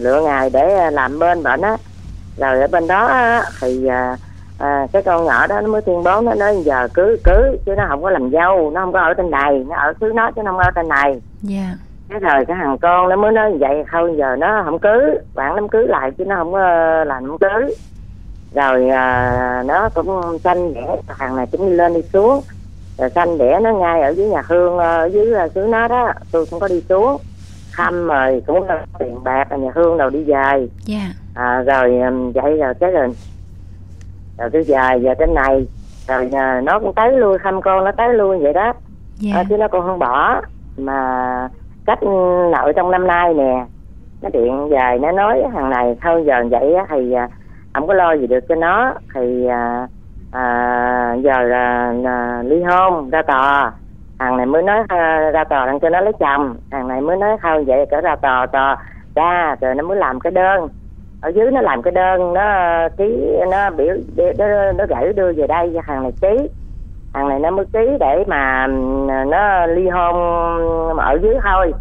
lựa ngày để làm bên bệnh á. Rồi ở bên đó thì cái con nhỏ đó nó mới tuyên bố, nó nói giờ cưới chứ nó không có làm dâu, nó không có ở trên này, nó ở xứ nó chứ nó không ở trên này. Yeah. Cái rồi cái thằng con nó mới nói vậy thôi giờ nó không cưới, bạn đám cưới lại chứ nó không làm đám cưới. Rồi nó cũng tranh để thằng này cũng lên đi xuống, rồi xanh đẻ nó ngay ở dưới nhà Hương, ở dưới xứ nó đó. Tôi cũng có đi xuống thăm rồi cũng tiền bạc nhà Hương đầu đi về. Yeah. Rồi vậy rồi cái rồi tôi về giờ trên này rồi nó cũng tới lui thăm con, nó tới lui vậy đó. Yeah. Chứ nó còn không bỏ. Mà cách nội trong năm nay nè, nó điện về nó nói thằng này thôi giờ vậy thì không có lo gì được cho nó, thì giờ là ly hôn ra tòa. Thằng này mới nói ra tòa đang cho nó lấy chồng, thằng này mới nói không vậy cỡ ra tòa ra rồi nó mới làm cái đơn ở dưới, nó làm cái đơn nó ký, nó biểu nó gửi đưa về đây cho thằng này ký, thằng này nó mới ký để mà nó ly hôn ở dưới thôi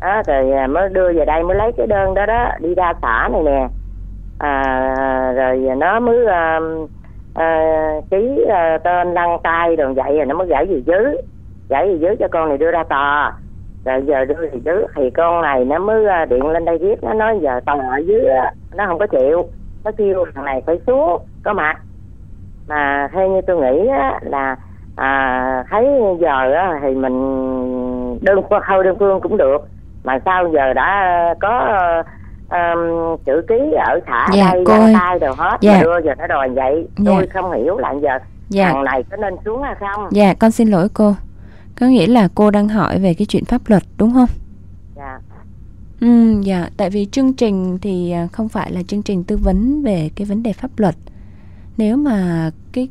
đó, rồi mới đưa về đây mới lấy cái đơn đó đó đi ra xã này nè. Rồi nó mới ký tên lăn tay rồi vậy, rồi nó mới gửi gì dưới cho con này đưa ra tòa. Rồi giờ đưa gì dưới thì con này nó mới điện lên đây viết, nó nói giờ tòa ở dưới nó không có chịu, nó kêu thằng này phải xuống có mặt. Mà theo như tôi nghĩ á, là thấy giờ á, thì mình đơn phương cũng được, mà sao giờ đã có chữ ký ở xã đây tay đều hết. Yeah. Mà đưa giờ nó đòi vậy. Yeah. Tôi không hiểu là giờ. Yeah. Thằng này có nên xuống hay không? Dạ. Yeah, con xin lỗi cô, có nghĩa là cô đang hỏi về cái chuyện pháp luật đúng không? Dạ. Yeah. Dạ, tại vì chương trình thì không phải là chương trình tư vấn về cái vấn đề pháp luật. Nếu mà cái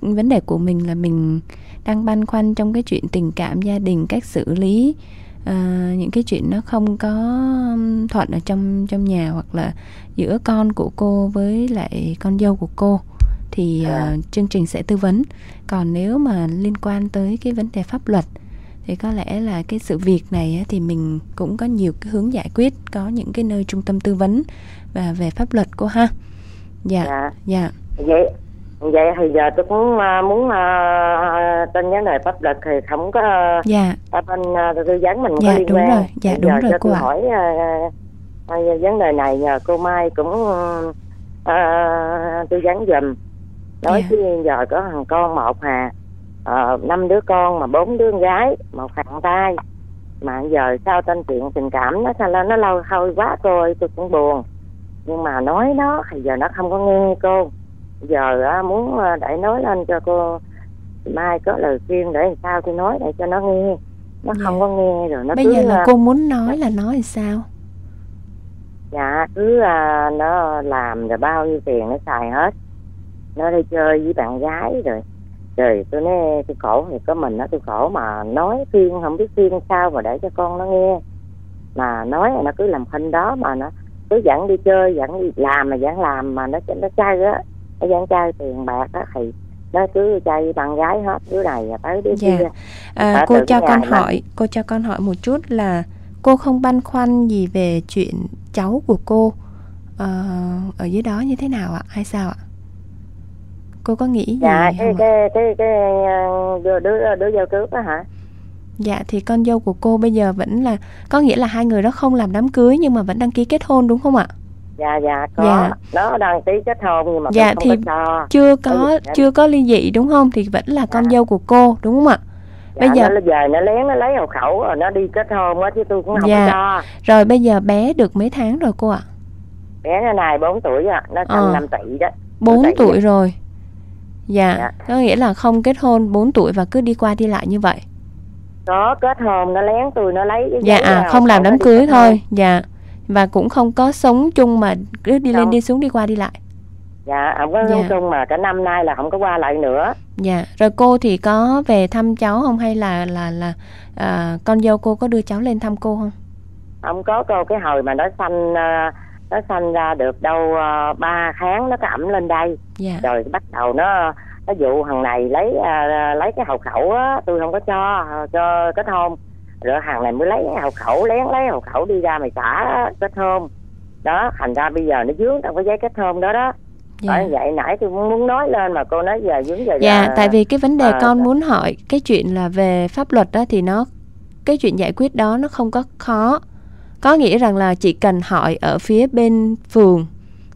vấn đề của mình là mình đang băn khoăn trong cái chuyện tình cảm gia đình, cách xử lý những cái chuyện nó không có thuận ở trong nhà, hoặc là giữa con của cô với lại con dâu của cô, thì chương trình sẽ tư vấn. Còn nếu mà liên quan tới cái vấn đề pháp luật thì có lẽ là cái sự việc này thì mình cũng có nhiều cái hướng giải quyết, có những cái nơi trung tâm tư vấn và về pháp luật cô ha. Dạ. Dạ. Vậy thì giờ tôi cũng muốn tên vấn đề pháp luật thì không có bên tư vấn mình có liên quan. Dạ, đúng rồi. Dạ, đúng rồi cô ạ. Hỏi vấn đề này nhờ cô Mai cũng tư vấn giùm. Nói chứ giờ có thằng con một 5 đứa con mà 4 đứa con gái, một thằng trai. Mà giờ sao tên chuyện tình cảm nó lâu khôi quá cô ơi, tôi cũng buồn. Nhưng mà nói nó thì giờ nó không có nghe cô. Giờ muốn để nói lên cho cô Mai có lời khuyên để sao tôi nói để cho nó nghe. Nó không có nghe rồi nó. Bây giờ là cô muốn nói là nó thì sao? Dạ cứ nó làm rồi bao nhiêu tiền nó xài hết. Nó đi chơi với bạn gái rồi. Rồi tôi nói tôi khổ thì có mình nó, tôi khổ mà nói khuyên không biết khuyên sao mà để cho con nó nghe. Mà nói là nó cứ làm khinh đó, mà nó cứ dẫn đi chơi, dẫn đi làm mà dẫn làm, mà nó trai á, nó dẫn trai tiền bạc á thì nó cứ chơi bạn gái hết đứa này tới đứa kia. Cô cho con hỏi một chút là cô không băn khoăn gì về chuyện cháu của cô ở dưới đó như thế nào ạ, hay sao ạ? Cô có nghĩ gì không? Đứa dâu cưới đó hả? Dạ thì con dâu của cô bây giờ vẫn là, có nghĩa là hai người đó không làm đám cưới nhưng mà vẫn đăng ký kết hôn đúng không ạ? Dạ có. Dạ. Nó đăng ký kết hôn nhưng mà dạ, không thì có chưa có ly dị đúng không? Thì vẫn là con dâu của cô đúng không ạ? Bây giờ nó về nó lén nó lấy hộ khẩu rồi nó đi kết hôn á, chứ tôi cũng không có cho. Rồi bây giờ bé được mấy tháng rồi cô ạ? Bé này 4 tuổi ạ, nó thành 5 tỷ đó. 4 tuổi rồi. Dạ, có nghĩa là không kết hôn 4 tuổi và cứ đi qua đi lại như vậy. Có kết hôn nó lén tôi nó lấy cái. Dạ không làm đám cưới thôi. Dạ. Và cũng không có sống chung mà cứ đi lên đi xuống đi qua đi lại. Dạ, không có sống chung mà cả năm nay là không có qua lại nữa. Dạ, rồi cô thì có về thăm cháu không, hay là con dâu cô có đưa cháu lên thăm cô không? Không có cô, cái hồi mà nó sanh ra được đâu 3 tháng nó có ẩm lên đây. Yeah. Rồi bắt đầu nó dụ thằng này lấy cái hậu khẩu á, tôi không có cho kết hôn. Rồi thằng này mới lấy hậu khẩu, lén lấy hậu khẩu đi ra ngoài xã kết hôn. Đó, thành ra bây giờ nó dướng trong cái giấy kết hôn đó đó. Bởi vậy nãy tôi muốn nói lên mà cô nói giờ dướng giờ. Dạ, tại vì cái vấn đề con muốn hỏi cái chuyện là về pháp luật đó, thì cái chuyện giải quyết đó nó không có khó. Có nghĩa rằng là chỉ cần hỏi ở phía bên phường,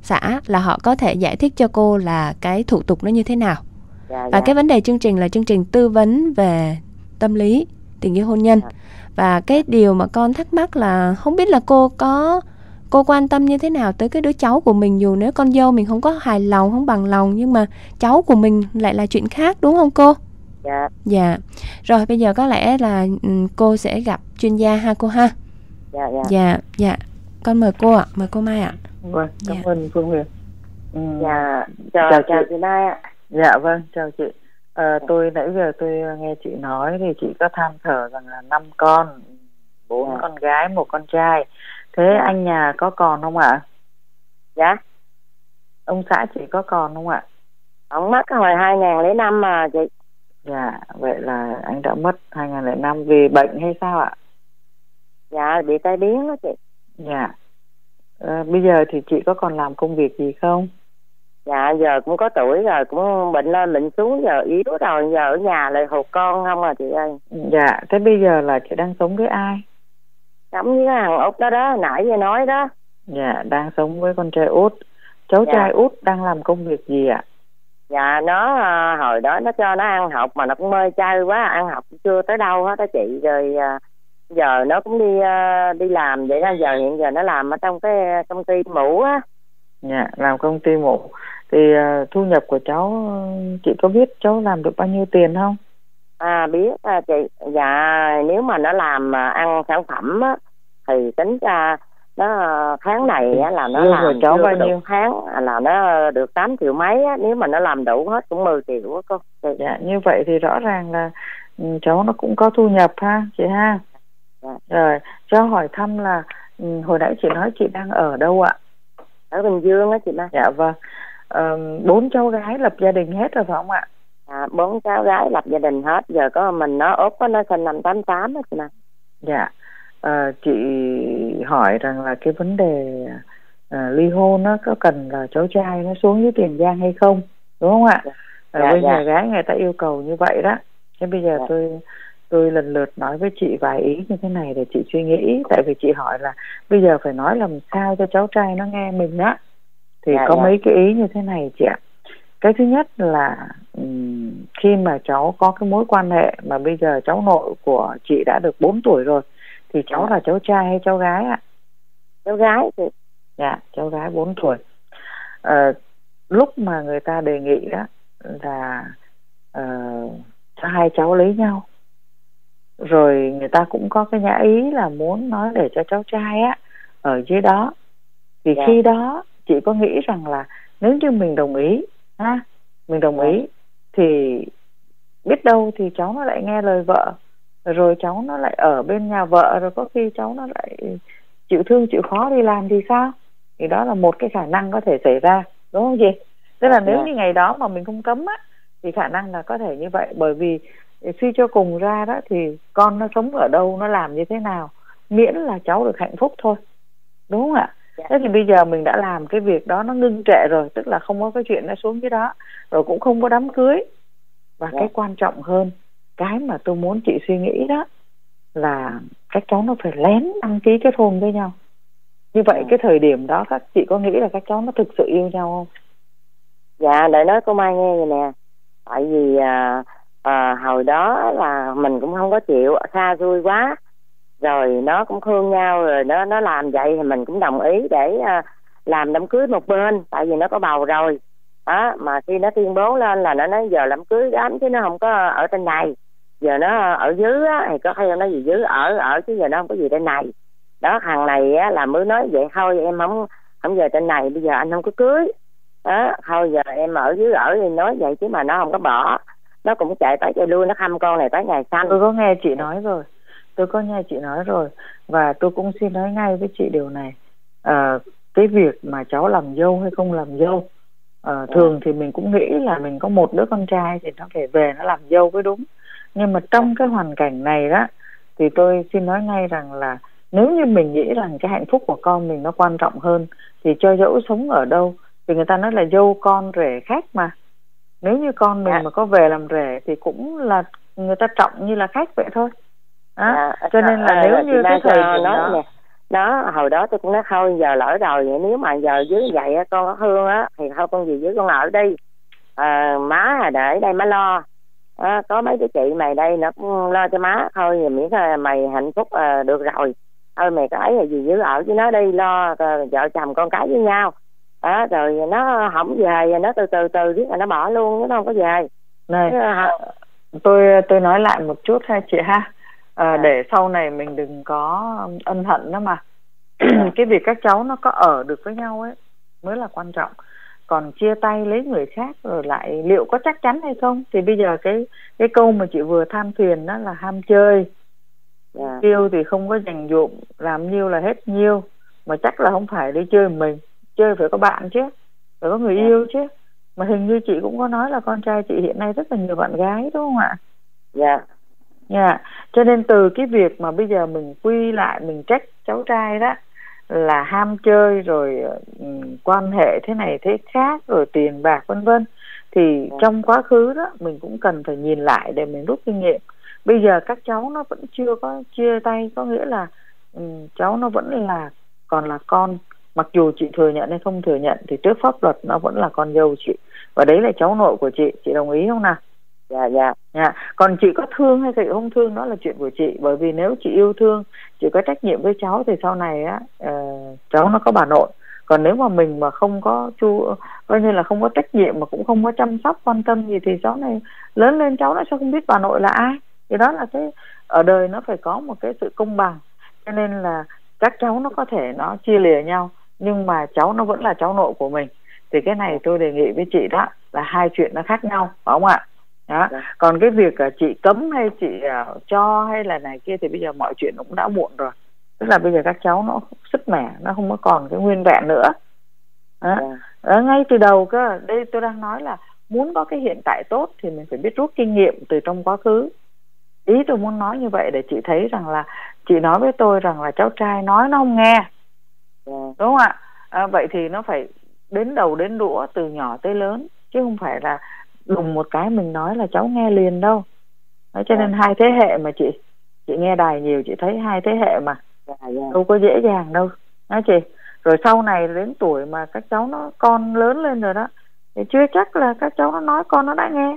xã là họ có thể giải thích cho cô là cái thủ tục nó như thế nào. Và cái vấn đề chương trình là chương trình tư vấn về tâm lý, tình yêu hôn nhân. Và cái điều mà con thắc mắc là không biết là cô quan tâm như thế nào tới cái đứa cháu của mình, dù nếu con dâu mình không có hài lòng, không bằng lòng, nhưng mà cháu của mình lại là chuyện khác đúng không cô? Dạ. Dạ. Rồi bây giờ có lẽ là cô sẽ gặp chuyên gia ha cô ha. Dạ. Con mời cô ạ, mời cô Mai ạ. Vâng, cảm ơn Phương Huyền. Dạ, chào chị Mai ạ. Dạ vâng, chào chị. Tôi nãy giờ tôi nghe chị nói thì chị có than thở rằng là 5 con, 4 con gái, 1 con trai. Thế anh nhà có còn không ạ? Dạ. Ông xã chị có còn không ạ? Ông mất hồi 2005 mà chị. Dạ, vậy là anh đã mất 2005 vì bệnh hay sao ạ? Dạ, bị tai biến đó chị. Dạ. Bây giờ thì chị có còn làm công việc gì không? Dạ, giờ cũng có tuổi rồi, cũng bệnh lên bệnh xuống, giờ yếu rồi, giờ ở nhà lại hụt con không à chị ơi. Dạ, thế bây giờ là chị đang sống với ai? Sống với thằng Út đó đó, nãy giờ nói đó. Dạ, đang sống với con trai Út. Cháu trai Út đang làm công việc gì ạ? Dạ, nó hồi đó nó cho nó ăn học mà nó cũng mê chơi quá, ăn học chưa tới đâu hết đó chị. Rồi giờ nó cũng đi làm vậy đó, hiện giờ nó làm ở trong cái công ty mũ á. Dạ, làm công ty mũ. Thì thu nhập của cháu, chị có biết cháu làm được bao nhiêu tiền không? Biết chị. Dạ, nếu mà nó làm ăn sản phẩm á thì tính ra nó tháng này á là nó làm cháu bao nhiêu tháng là nó được 8 triệu mấy á, nếu mà nó làm đủ hết cũng 10 triệu á cô. Dạ, như vậy thì rõ ràng là cháu nó cũng có thu nhập ha chị ha. Rồi, cho hỏi thăm là hồi nãy chị nói chị đang ở đâu ạ? Ở Bình Dương á chị Mai. Dạ vâng. 4 cháu gái lập gia đình hết rồi phải không ạ? 4 cháu gái lập gia đình hết. Giờ có mình nó Út nó sinh năm 88 á chị Mai. Dạ. Chị hỏi rằng là cái vấn đề ly hôn nó có cần là cháu trai nó xuống dưới Tiền Giang hay không? Đúng không ạ? Bên nhà gái người ta yêu cầu như vậy đó. Thế bây giờ tôi lần lượt nói với chị vài ý như thế này để chị suy nghĩ, tại vì chị hỏi là bây giờ phải nói làm sao cho cháu trai nó nghe mình á, thì có mấy cái ý như thế này chị ạ. Cái thứ nhất là khi mà cháu có cái mối quan hệ mà bây giờ cháu nội của chị đã được 4 tuổi rồi, Thì cháu là cháu trai hay cháu gái ạ? Cháu gái thì... Dạ, cháu gái 4 tuổi. Lúc mà người ta đề nghị đó là hai cháu lấy nhau, rồi người ta cũng có cái nhã ý là muốn nói để cho cháu trai á ở dưới đó. Thì khi đó chị có nghĩ rằng là nếu như mình đồng ý ha, mình đồng ý thì biết đâu thì cháu nó lại nghe lời vợ, rồi cháu nó lại ở bên nhà vợ, rồi có khi cháu nó lại chịu thương chịu khó đi làm thì sao? Thì đó là một cái khả năng có thể xảy ra, đúng không chị? Tức là nếu như ngày đó mà mình không cấm á thì khả năng là có thể như vậy. Bởi vì suy cho cùng ra đó thì con nó sống ở đâu, nó làm như thế nào, miễn là cháu được hạnh phúc thôi, đúng không ạ? Thế thì bây giờ mình đã làm cái việc đó nó ngưng trệ rồi, tức là không có cái chuyện nó xuống dưới đó, rồi cũng không có đám cưới. Và cái quan trọng hơn, cái mà tôi muốn chị suy nghĩ đó là các cháu nó phải lén đăng ký kết hôn với nhau. Như vậy cái thời điểm đó các chị có nghĩ là các cháu nó thực sự yêu nhau không? Dạ, để nói cô Mai nghe vậy nè. Tại vì hồi đó là mình cũng không có chịu, xa xôi quá, rồi nó cũng thương nhau, rồi nó làm vậy thì mình cũng đồng ý để làm đám cưới một bên, tại vì nó có bầu rồi đó. Mà khi nó tuyên bố lên là nó nói giờ làm cưới đám chứ nó không có ở trên này, giờ nó ở dưới á, thì có hay nó gì dưới ở chứ giờ nó không có gì trên này đó. Thằng này á là mới nói vậy thôi em không về trên này, bây giờ anh không có cưới đó, thôi giờ em ở dưới ở, thì nói vậy chứ mà nó không có bỏ, nó cũng chạy tới chạy lui, nó thăm con này tới ngày xanh. Tôi có nghe chị nói rồi, và tôi cũng xin nói ngay với chị điều này. Cái việc mà cháu làm dâu hay không làm dâu, thường thì mình cũng nghĩ là mình có một đứa con trai thì nó phải về nó làm dâu mới đúng. Nhưng mà trong cái hoàn cảnh này đó thì tôi xin nói ngay rằng là nếu như mình nghĩ rằng cái hạnh phúc của con mình nó quan trọng hơn thì cho dẫu sống ở đâu, thì người ta nói là dâu con rể khách mà. Nếu như con mình mà có về làm rể thì cũng là người ta trọng như là khách vậy thôi. Cho nên là nếu như cái thời nó hồi đó tôi cũng nói thôi giờ lỡ rồi, vậy nếu mà giờ dưới vậy con có thương á thì thôi con gì dưới con ở đi, má là để đây má lo, có mấy cái chị mày đây nó cũng lo cho má, thôi thì miễn là mày hạnh phúc được rồi, thôi mày cái ấy là gì dưới ở với nó đi, lo vợ chồng con cái với nhau. Rồi nó không về, nó từ biết là nó bỏ luôn, nó không có về này. Tôi nói lại một chút ha chị ha. Để sau này mình đừng có ân hận đó mà. Cái việc các cháu nó có ở được với nhau ấy mới là quan trọng. Còn chia tay lấy người khác rồi lại liệu có chắc chắn hay không? Thì bây giờ cái câu mà chị vừa than phiền đó là ham chơi, tiêu thì không có dành dụm, làm nhiêu là hết nhiêu. Mà chắc là không phải đi chơi mình, chơi phải có bạn chứ, phải có người yêu chứ. Mà hình như chị cũng có nói là con trai chị hiện nay rất là nhiều bạn gái, đúng không ạ? Cho nên từ cái việc mà bây giờ mình quy lại, mình trách cháu trai đó là ham chơi, rồi quan hệ thế này thế khác, rồi tiền bạc vân vân, thì trong quá khứ đó mình cũng cần phải nhìn lại để mình rút kinh nghiệm. Bây giờ các cháu nó vẫn chưa có chia tay, có nghĩa là cháu nó vẫn là còn là con, mặc dù chị thừa nhận hay không thừa nhận thì trước pháp luật nó vẫn là con dâu chị, và đấy là cháu nội của chị đồng ý không nào? Còn chị có thương hay chị không thương đó là chuyện của chị, bởi vì nếu chị yêu thương, chị có trách nhiệm với cháu thì sau này á cháu nó có bà nội. Còn nếu mà mình mà không có coi như là không có trách nhiệm mà cũng không có chăm sóc quan tâm gì thì cháu này lớn lên cháu nó sẽ không biết bà nội là ai. Thì đó là cái ở đời nó phải có một cái sự công bằng, cho nên là các cháu nó có thể nó chia lìa nhau nhưng mà cháu nó vẫn là cháu nội của mình. Thì cái này tôi đề nghị với chị đó là hai chuyện nó khác nhau, phải không ạ? Đó. Còn cái việc chị cấm hay chị cho hay là này kia thì bây giờ mọi chuyện cũng đã muộn rồi. Tức là bây giờ các cháu nó sức mẻ, nó không có còn cái nguyên vẹn nữa. Ngay từ đầu cơ, đây tôi đang nói là muốn có cái hiện tại tốt thì mình phải biết rút kinh nghiệm từ trong quá khứ. Ý tôi muốn nói như vậy để chị thấy rằng là chị nói với tôi rằng là cháu trai nói nó không nghe, đúng không ạ? Vậy thì nó phải đến đầu đến đũa từ nhỏ tới lớn, chứ không phải là đùng một cái mình nói là cháu nghe liền đâu. Cho nên hai thế hệ mà chị nghe đài nhiều, chị thấy hai thế hệ mà đâu có dễ dàng đâu đó chị. Rồi sau này đến tuổi mà các cháu nó con lớn lên rồi đó thì chưa chắc là các cháu nó nói con nó đã nghe.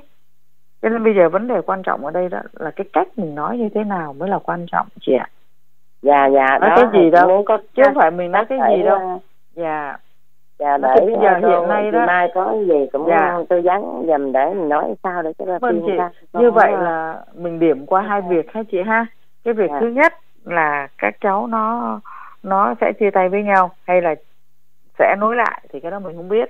Cho nên bây giờ vấn đề quan trọng ở đây đó là cái cách mình nói như thế nào mới là quan trọng chị ạ. Dạ dạ. Nói đó, cái gì đâu có... Chứ không phải mình nói cái gì đâu. Dạ. Dạ để bây giờ hiện nay đó mai có gì cũng dạ. Tôi dán dầm để mình nói sao để cho ra tin ra. Như vậy là mình điểm qua hai việc ha chị ha. Cái việc thứ nhất là các cháu nó sẽ chia tay với nhau hay là sẽ nối lại thì cái đó mình không biết,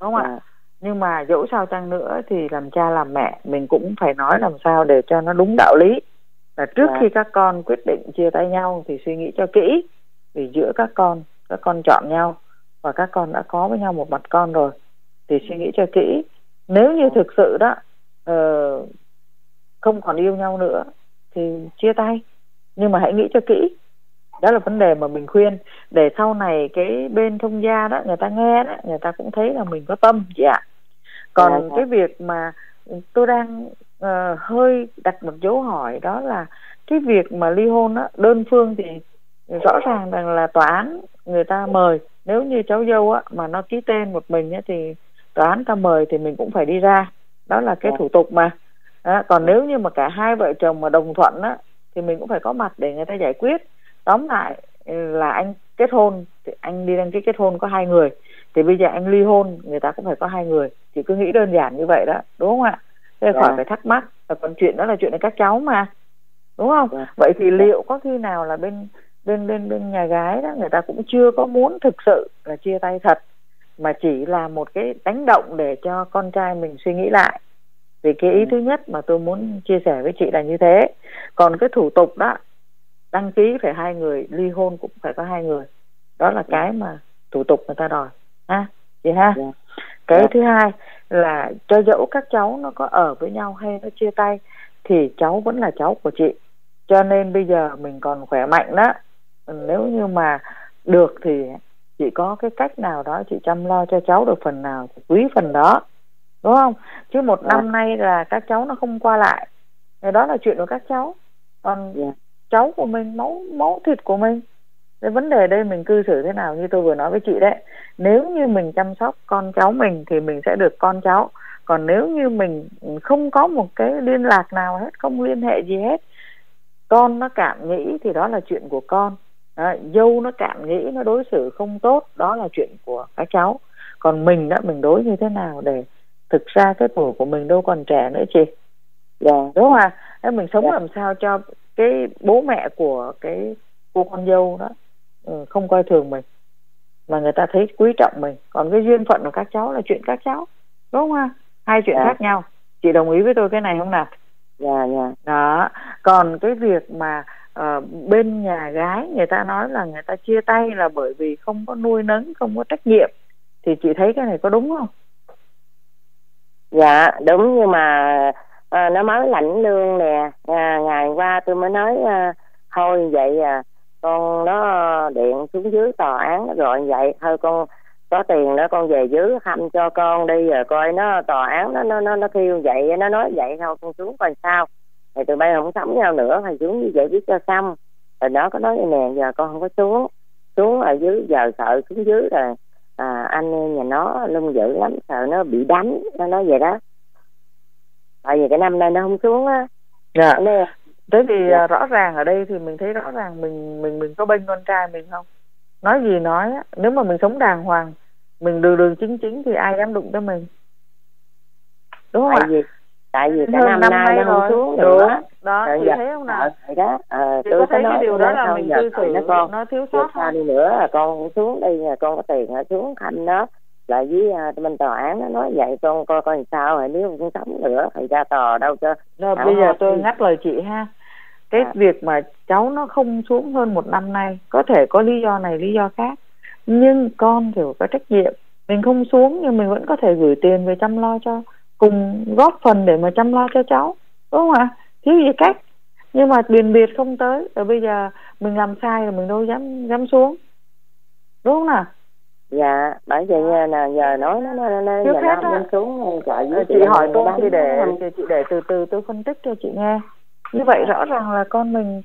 đúng không ạ? Nhưng mà dẫu sao chăng nữa thì làm cha làm mẹ mình cũng phải nói làm sao để cho nó đúng đạo lý, là trước khi các con quyết định chia tay nhau thì suy nghĩ cho kỹ, vì giữa các con chọn nhau và các con đã có với nhau một mặt con rồi thì suy nghĩ cho kỹ. Nếu như thực sự đó không còn yêu nhau nữa thì chia tay, nhưng mà hãy nghĩ cho kỹ. Đó là vấn đề mà mình khuyên, để sau này cái bên thông gia đó người ta nghe đó, người ta cũng thấy là mình có tâm chị ạ. Còn cái việc mà tôi đang hơi đặt một dấu hỏi, đó là cái việc mà ly hôn đó, đơn phương thì rõ ràng rằng là tòa án người ta mời. Nếu như cháu dâu á, mà nó ký tên một mình á, thì tòa án ta mời thì mình cũng phải đi ra. Đó là cái thủ tục mà đó. Còn nếu như mà cả hai vợ chồng mà đồng thuận á, thì mình cũng phải có mặt để người ta giải quyết. Tóm lại là anh kết hôn thì anh đi đăng ký kết hôn có hai người, thì bây giờ anh ly hôn người ta cũng phải có hai người. Chị cứ nghĩ đơn giản như vậy đó, đúng không ạ? Thế khỏi phải thắc mắc. Còn chuyện đó là chuyện của các cháu mà, đúng không? Vậy thì liệu có khi nào là bên nhà gái đó người ta cũng chưa có muốn thực sự là chia tay thật, mà chỉ là một cái đánh động để cho con trai mình suy nghĩ lại. Vì cái ý thứ nhất mà tôi muốn chia sẻ với chị là như thế. Còn cái thủ tục đó, đăng ký phải hai người, ly hôn cũng phải có hai người. Đó là cái mà thủ tục người ta đòi ha, chị ha. Cái thứ hai là cho dẫu các cháu nó có ở với nhau hay nó chia tay thì cháu vẫn là cháu của chị. Cho nên bây giờ mình còn khỏe mạnh đó, nếu như mà được thì chị có cái cách nào đó chị chăm lo cho cháu được phần nào thì quý phần đó, đúng không? Chứ một năm nay là các cháu nó không qua lại thì đó là chuyện của các cháu. Còn cháu của mình, máu thịt của mình, cái vấn đề đây mình cư xử thế nào, như tôi vừa nói với chị đấy. Nếu như mình chăm sóc con cháu mình thì mình sẽ được con cháu. Còn nếu như mình không có một cái liên lạc nào hết, không liên hệ gì hết, con nó cảm nghĩ thì đó là chuyện của con. Dâu nó cảm nghĩ nó đối xử không tốt, đó là chuyện của các cháu. Còn mình đó, mình đối như thế nào để... Thực ra cái tuổi của mình đâu còn trẻ nữa chị, đúng không ạ? Mình sống làm sao cho cái bố mẹ của cái cô con dâu đó không coi thường mình, mà người ta thấy quý trọng mình. Còn cái duyên phận của các cháu là chuyện các cháu, đúng không ạ? Hai chuyện khác nhau. Chị đồng ý với tôi cái này không nào? Đó. Còn cái việc mà bên nhà gái người ta nói là người ta chia tay là bởi vì không có nuôi nấng, không có trách nhiệm, thì chị thấy cái này có đúng không? Dạ đúng, nhưng mà nó mới lãnh lương nè, ngày qua tôi mới nói thôi vậy con nó điện xuống dưới tòa án nó gọi vậy thôi, con có tiền đó con về dưới thăm cho con đi, rồi coi nó tòa án nó thiêu vậy, nó nói vậy thôi con xuống coi sao, thì tụi bay không sống nhau nữa thì xuống như vậy biết cho xong. Rồi nó có nói vậy nè, giờ con không có xuống ở dưới, giờ sợ xuống dưới rồi anh em nhà nó lung dữ lắm, sợ nó bị đánh, nó nói vậy đó. Tại vì cái năm nay nó không xuống á. Thế thì rõ ràng ở đây thì mình thấy rõ ràng mình có bên con trai mình không? Nói gì nói, nếu mà mình sống đàng hoàng, mình đường chính thì ai dám đụng tới mình, đúng không ạ? Tại vì cái năm nay nó không xuống nữa. Đó, chị thấy không nào? Chị có thấy cái điều đó là mình tư tưởng nó thiếu sót không? Đi nữa là con cũng xuống đi, con có tiền nó xuống khanh đó. Lại với bên tòa án nó nói vậy, con coi coi sao, rồi nếu không sống nữa thì ra tòa đâu cho. Bây giờ tôi ngắt lời chị ha. Cái việc mà cháu nó không xuống hơn một năm nay, có thể có lý do này, lý do khác, nhưng con thì có trách nhiệm. Mình không xuống nhưng mình vẫn có thể gửi tiền về chăm lo cho, cùng góp phần để mà chăm lo cho cháu, đúng không ạ? Thiếu gì cách, nhưng mà điền biệt không tới. Rồi bây giờ mình làm sai rồi mình đâu dám xuống, đúng không nào? Dạ, bởi vậy là giờ nói nó trước hết nó xuống. Chị hỏi tôi thì để từ từ tôi phân tích cho chị nghe. Như vậy rõ ràng là con mình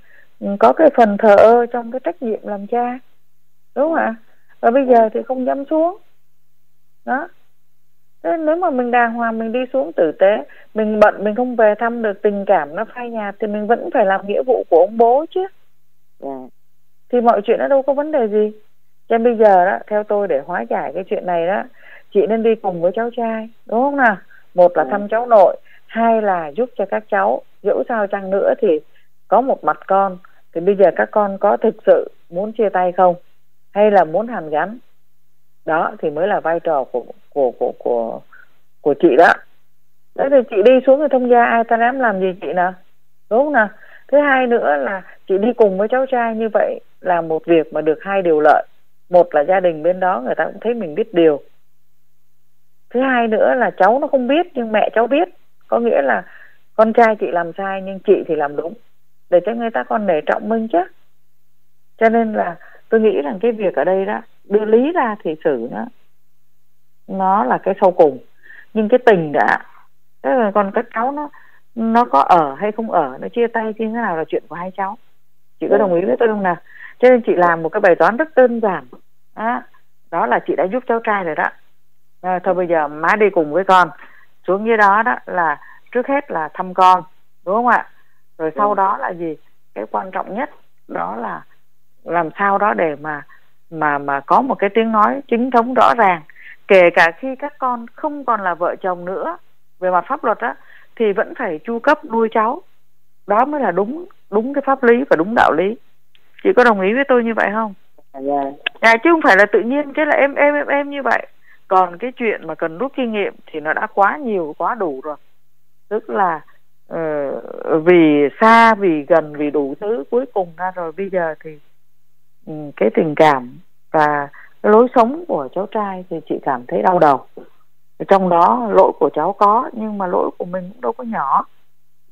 có cái phần thờ ơ trong cái trách nhiệm làm cha, đúng không ạ? Và bây giờ thì không dám xuống đó. Thế nếu mà mình đàng hoàng, mình đi xuống tử tế, mình bận mình không về thăm được, tình cảm nó phai nhạt thì mình vẫn phải làm nghĩa vụ của ông bố chứ. thì mọi chuyện nó đâu có vấn đề gì. Cho nên bây giờ đó, theo tôi để hóa giải cái chuyện này đó, chị nên đi cùng với cháu trai, đúng không nào? Một là thăm cháu nội, hai là giúp cho các cháu. Dẫu sao chăng nữa thì có một mặt con, thì bây giờ các con có thực sự muốn chia tay không, hay là muốn hàn gắn. Đó thì mới là vai trò của chị đó. Đấy thì chị đi xuống thì thông gia ai ta dám làm gì chị nào, đúng không nào? Thứ hai nữa là chị đi cùng với cháu trai, như vậy là một việc mà được hai điều lợi. Một là gia đình bên đó người ta cũng thấy mình biết điều. Thứ hai nữa là cháu nó không biết nhưng mẹ cháu biết. Có nghĩa là con trai chị làm sai nhưng chị thì làm đúng, để cho người ta còn nể trọng mình chứ. Cho nên là tôi nghĩ rằng cái việc ở đây đó, đưa lý ra thì xử nó là cái sau cùng. Nhưng cái tình đã, còn các cháu nó có ở hay không ở, nó chia tay như thế nào là chuyện của hai cháu. Chị có đồng ý với tôi không nào? Cho nên chị làm một cái bài toán rất đơn giản. Đó là chị đã giúp cháu trai rồi đó. Thôi bây giờ má đi cùng với con xuống dưới đó, đó là trước hết là thăm con, đúng không ạ? Rồi sau đó là gì? Cái quan trọng nhất đó là làm sao đó để mà có một cái tiếng nói chính thống rõ ràng. Kể cả khi các con không còn là vợ chồng nữa về mặt pháp luật á, thì vẫn phải chu cấp nuôi cháu. Đó mới là đúng cái pháp lý và đúng đạo lý. Chị có đồng ý với tôi như vậy không? Chứ không phải là tự nhiên cái là em như vậy. Còn cái chuyện mà cần rút kinh nghiệm thì nó đã quá nhiều, quá đủ rồi. Tức là vì xa, vì gần, vì đủ thứ, cuối cùng ra rồi bây giờ thì cái tình cảm và cái lối sống của cháu trai thì chị cảm thấy đau đầu. Trong đó lỗi của cháu có, nhưng mà lỗi của mình cũng đâu có nhỏ,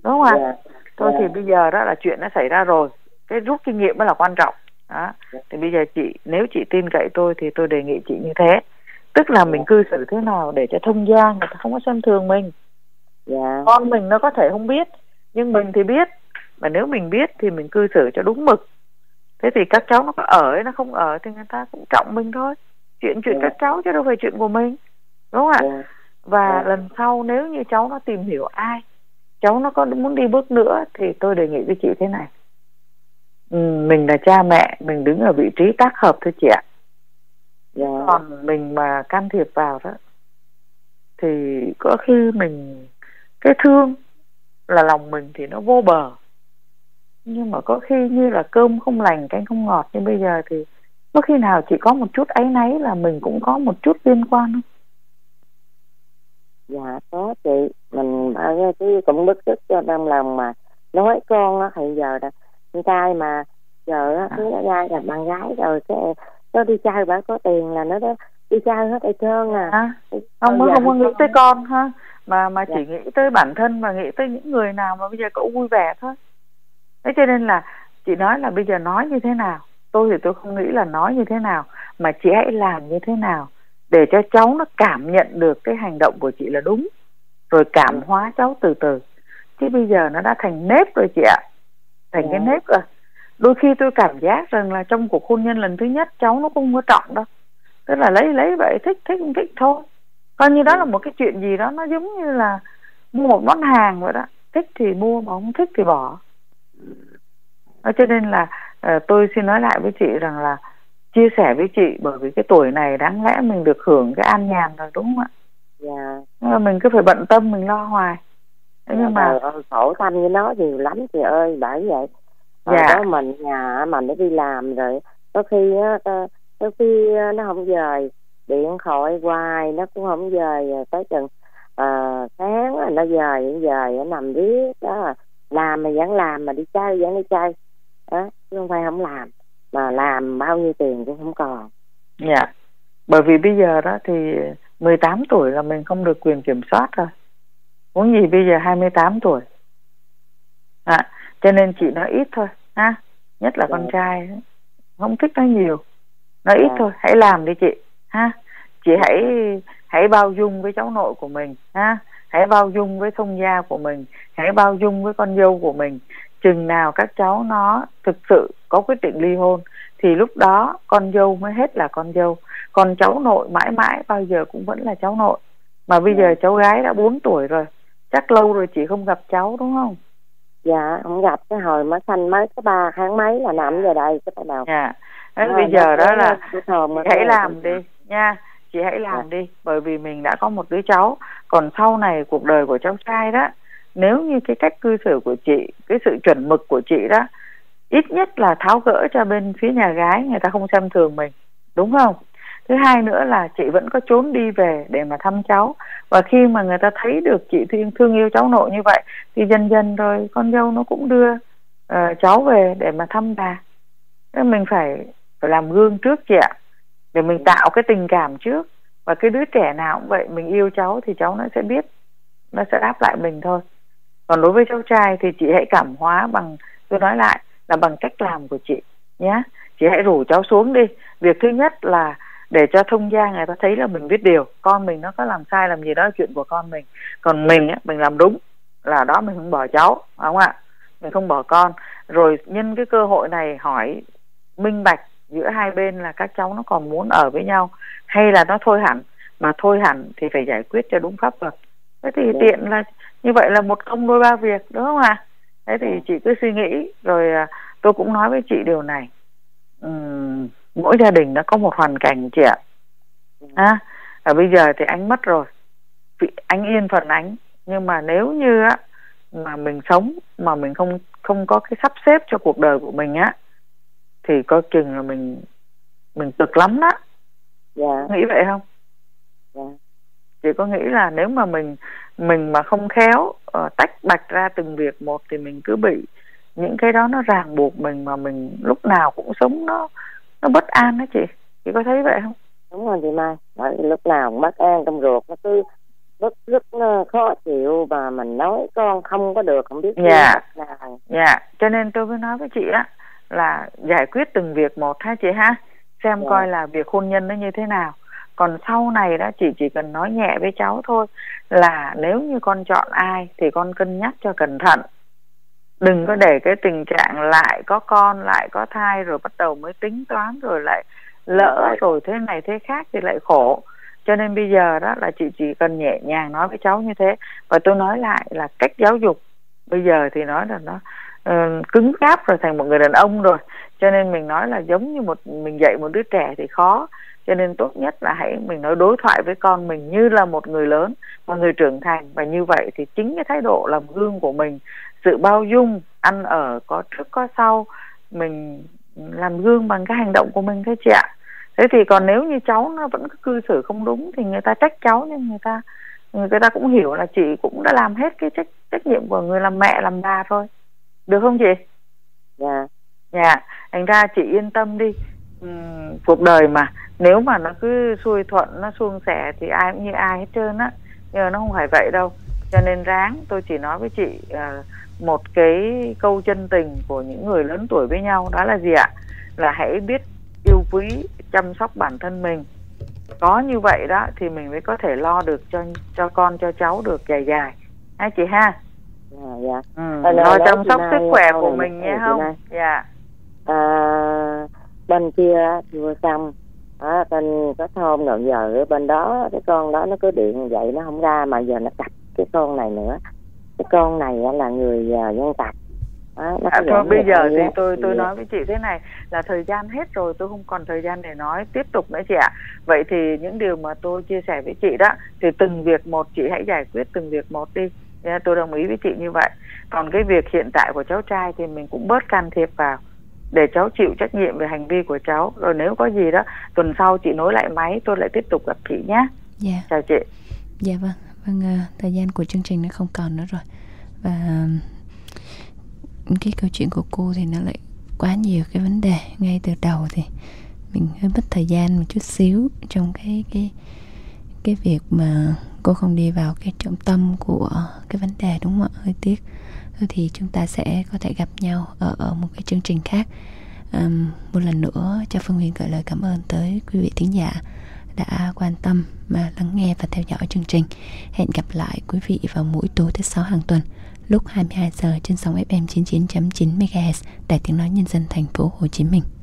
đúng không ạ? Thôi thì bây giờ đó là chuyện đã xảy ra rồi, cái rút kinh nghiệm mới là quan trọng đó. Thì bây giờ chị, nếu chị tin cậy tôi thì tôi đề nghị chị như thế. Tức là mình cư xử thế nào để cho thông gia người ta không có xem thường mình. Con mình nó có thể không biết, nhưng mình thì biết. Mà nếu mình biết thì mình cư xử cho đúng mực. Thế thì các cháu nó có ở hay nó không ở thì người ta cũng trọng mình thôi. Chuyện các cháu chứ đâu phải chuyện của mình, đúng không ạ? Và lần sau nếu như cháu nó tìm hiểu ai, cháu nó có muốn đi bước nữa, thì tôi đề nghị với chị thế này. Mình là cha mẹ, mình đứng ở vị trí tác hợp thôi chị ạ. Còn mình mà can thiệp vào đó thì có khi mình, cái thương là lòng mình thì nó vô bờ, nhưng mà có khi như là cơm không lành canh không ngọt. Nhưng bây giờ thì có khi nào chị có một chút áy náy là mình cũng có một chút liên quan không? Dạ có chị, mình cũng bức xúc cho đâm lòng mà nói con á. Hiện giờ là con trai mà giờ á, cứ ra gặp bạn gái rồi cái nó đi chơi, bạn có tiền là nó đó đi chơi hết ai trơn à. Ông mới không có nghĩ tới con ha, mà chỉ nghĩ tới bản thân và nghĩ tới những người nào mà bây giờ cậu vui vẻ thôi. Thế cho nên là chị nói là bây giờ nói như thế nào, tôi thì tôi không nghĩ là nói như thế nào, mà chị hãy làm như thế nào để cho cháu nó cảm nhận được cái hành động của chị là đúng, rồi cảm hóa cháu từ từ. Chứ bây giờ nó đã thành nếp rồi chị ạ, thành cái nếp rồi. Đôi khi tôi cảm giác rằng là trong cuộc hôn nhân lần thứ nhất cháu nó không có trọng đâu. Tức là lấy vậy, thích không thích thôi. Coi như đó là một cái chuyện gì đó, nó giống như là mua một món hàng vậy đó. Thích thì mua, mà không thích thì bỏ. Cho nên là tôi xin nói lại với chị rằng là chia sẻ với chị, bởi vì cái tuổi này đáng lẽ mình được hưởng cái an nhàn rồi, đúng không ạ? Nhưng mà mình cứ phải bận tâm, mình lo hoài. Nhưng mà khổ thân với nó nhiều lắm chị ơi, bởi vậy. Đó mình nhà mà nó đi làm rồi, có khi nó không về, điện thoại hoài nó cũng không về, tới chừng sáng nó về nó nằm biết đó, làm mà vẫn làm, mà đi chơi vẫn đi chơi đó, chứ không phải không làm, mà làm bao nhiêu tiền cũng không còn. Bởi vì bây giờ đó thì 18 tuổi là mình không được quyền kiểm soát rồi, muốn gì bây giờ 28 tuổi à. Cho nên chị nói ít thôi ha. Nhất là con trai không thích nói nhiều, nói ít thôi. Hãy làm đi chị ha. Chị hãy bao dung với cháu nội của mình ha, hãy bao dung với thông gia của mình, hãy bao dung với con dâu của mình. Chừng nào các cháu nó thực sự có quyết định ly hôn thì lúc đó con dâu mới hết là con dâu, còn cháu nội mãi mãi bao giờ cũng vẫn là cháu nội. Mà bây giờ cháu gái đã 4 tuổi rồi, chắc lâu rồi chị không gặp cháu, đúng không? Dạ, không gặp cái hồi mới sanh mới có 3 tháng mấy là nằm về đây cái nào. Dạ. Nói bây giờ đó là hãy làm đi nha, chị hãy làm đi, bởi vì mình đã có một đứa cháu, còn sau này cuộc đời của cháu trai đó, nếu như cái cách cư xử của chị, cái sự chuẩn mực của chị đó, ít nhất là tháo gỡ cho bên phía nhà gái, người ta không xem thường mình, đúng không? Thứ hai nữa là chị vẫn có trốn đi về để mà thăm cháu, và khi mà người ta thấy được chị thương yêu cháu nội như vậy thì dần dần rồi con dâu nó cũng đưa cháu về để mà thăm bà. Nên mình phải làm gương trước chị ạ, để mình tạo cái tình cảm trước. Và cái đứa trẻ nào cũng vậy, mình yêu cháu thì cháu nó sẽ biết, nó sẽ đáp lại mình thôi. Còn đối với cháu trai thì chị hãy cảm hóa bằng, tôi nói lại là bằng cách làm của chị nhé. Chị hãy rủ cháu xuống đi. Việc thứ nhất là để cho thông gia người ta thấy là mình biết điều, con mình nó có làm sai làm gì đó là chuyện của con mình, còn mình á, mình làm đúng là đó, mình không bỏ cháu, phải không ạ? Mình không bỏ con. Rồi nhân cái cơ hội này hỏi minh bạch giữa hai bên là các cháu nó còn muốn ở với nhau hay là nó thôi hẳn, mà thôi hẳn thì phải giải quyết cho đúng pháp luật. Thế thì tiện là như vậy là một công đôi ba việc, đúng không ạ? Thế thì chị cứ suy nghĩ. Rồi tôi cũng nói với chị điều này, mỗi gia đình nó có một hoàn cảnh chị ạ. Bây giờ thì anh mất rồi, anh yên phần anh, nhưng mà nếu như á mà mình sống mà mình không có cái sắp xếp cho cuộc đời của mình á thì coi chừng là mình cực lắm đó. Nghĩ vậy không? Chị có nghĩ là nếu mà mình mà không khéo tách bạch ra từng việc một thì mình cứ bị những cái đó nó ràng buộc mình, mà mình lúc nào cũng sống nó bất an đó chị. Chị có thấy vậy không? Đúng rồi chị Mai, bởi lúc nào cũng bất an trong ruột, nó cứ bất rất khó chịu, và mình nói con không có được, không biết. Cho nên tôi mới nói với chị á là giải quyết từng việc một ha chị ha, xem coi là việc hôn nhân nó như thế nào. Còn sau này đó chị chỉ cần nói nhẹ với cháu thôi, là nếu như con chọn ai thì con cân nhắc cho cẩn thận, đừng có để cái tình trạng lại có con lại có thai rồi bắt đầu mới tính toán, rồi lại lỡ rồi thế này thế khác thì lại khổ. Cho nên bây giờ đó là chị chỉ cần nhẹ nhàng nói với cháu như thế. Và tôi nói lại là cách giáo dục bây giờ thì nói là nó cứng cáp rồi, thành một người đàn ông rồi, cho nên mình nói là giống như mình dạy một đứa trẻ thì khó. Cho nên tốt nhất là mình nói đối thoại với con mình như là một người lớn, một người trưởng thành. Và như vậy thì chính cái thái độ làm gương của mình, sự bao dung, ăn ở có trước có sau, mình làm gương bằng cái hành động của mình thôi chị ạ. Thế thì còn nếu như cháu nó vẫn cư xử không đúng thì người ta trách cháu, nhưng người ta cũng hiểu là chị cũng đã làm hết cái trách nhiệm của người làm mẹ làm bà thôi, được không chị? Thành ra chị yên tâm đi. Cuộc đời mà nếu mà nó cứ xuôi thuận, nó suôn sẻ thì ai cũng như ai hết trơn á, nhưng mà nó không phải vậy đâu. Cho nên ráng, tôi chỉ nói với chị một cái câu chân tình của những người lớn tuổi với nhau, đó là gì ạ? Là hãy biết yêu quý, chăm sóc bản thân mình. Có như vậy đó thì mình mới có thể lo được cho con, cho cháu được dài dài ha chị ha. Lo chăm sóc sức khỏe của mình nghe không? Bên kia vừa xong bên có thôn rồi, giờ ở bên đó cái con đó nó cứ điện vậy nó không ra, mà giờ nó cặp cái con này nữa. Cái con này là người dân tộc. Thôi bây giờ thì tôi nói với chị thế này là thời gian hết rồi, tôi không còn thời gian để nói tiếp tục nữa chị ạ. Vậy thì những điều mà tôi chia sẻ với chị đó thì từng việc một, chị hãy giải quyết từng việc một đi. Tôi đồng ý với chị như vậy. Còn cái việc hiện tại của cháu trai thì mình cũng bớt can thiệp vào, để cháu chịu trách nhiệm về hành vi của cháu. Rồi nếu có gì đó tuần sau chị nối lại máy, tôi lại tiếp tục gặp chị nhé. Chào chị. Vâng, thời gian của chương trình nó không còn nữa rồi, và cái câu chuyện của cô thì nó lại quá nhiều cái vấn đề ngay từ đầu, thì mình hơi mất thời gian một chút xíu trong cái việc mà cô không đi vào cái trọng tâm của cái vấn đề, đúng không ạ? Hơi tiếc. Thôi thì chúng ta sẽ có thể gặp nhau ở một cái chương trình khác. Một lần nữa cho Phương Huyền gửi lời cảm ơn tới quý vị thính giả đã quan tâm mà lắng nghe và theo dõi chương trình. Hẹn gặp lại quý vị vào mỗi tối thứ 6 hàng tuần lúc 22 giờ trên sóng FM 99.9 MHz Đài Tiếng nói Nhân dân Thành phố Hồ Chí Minh.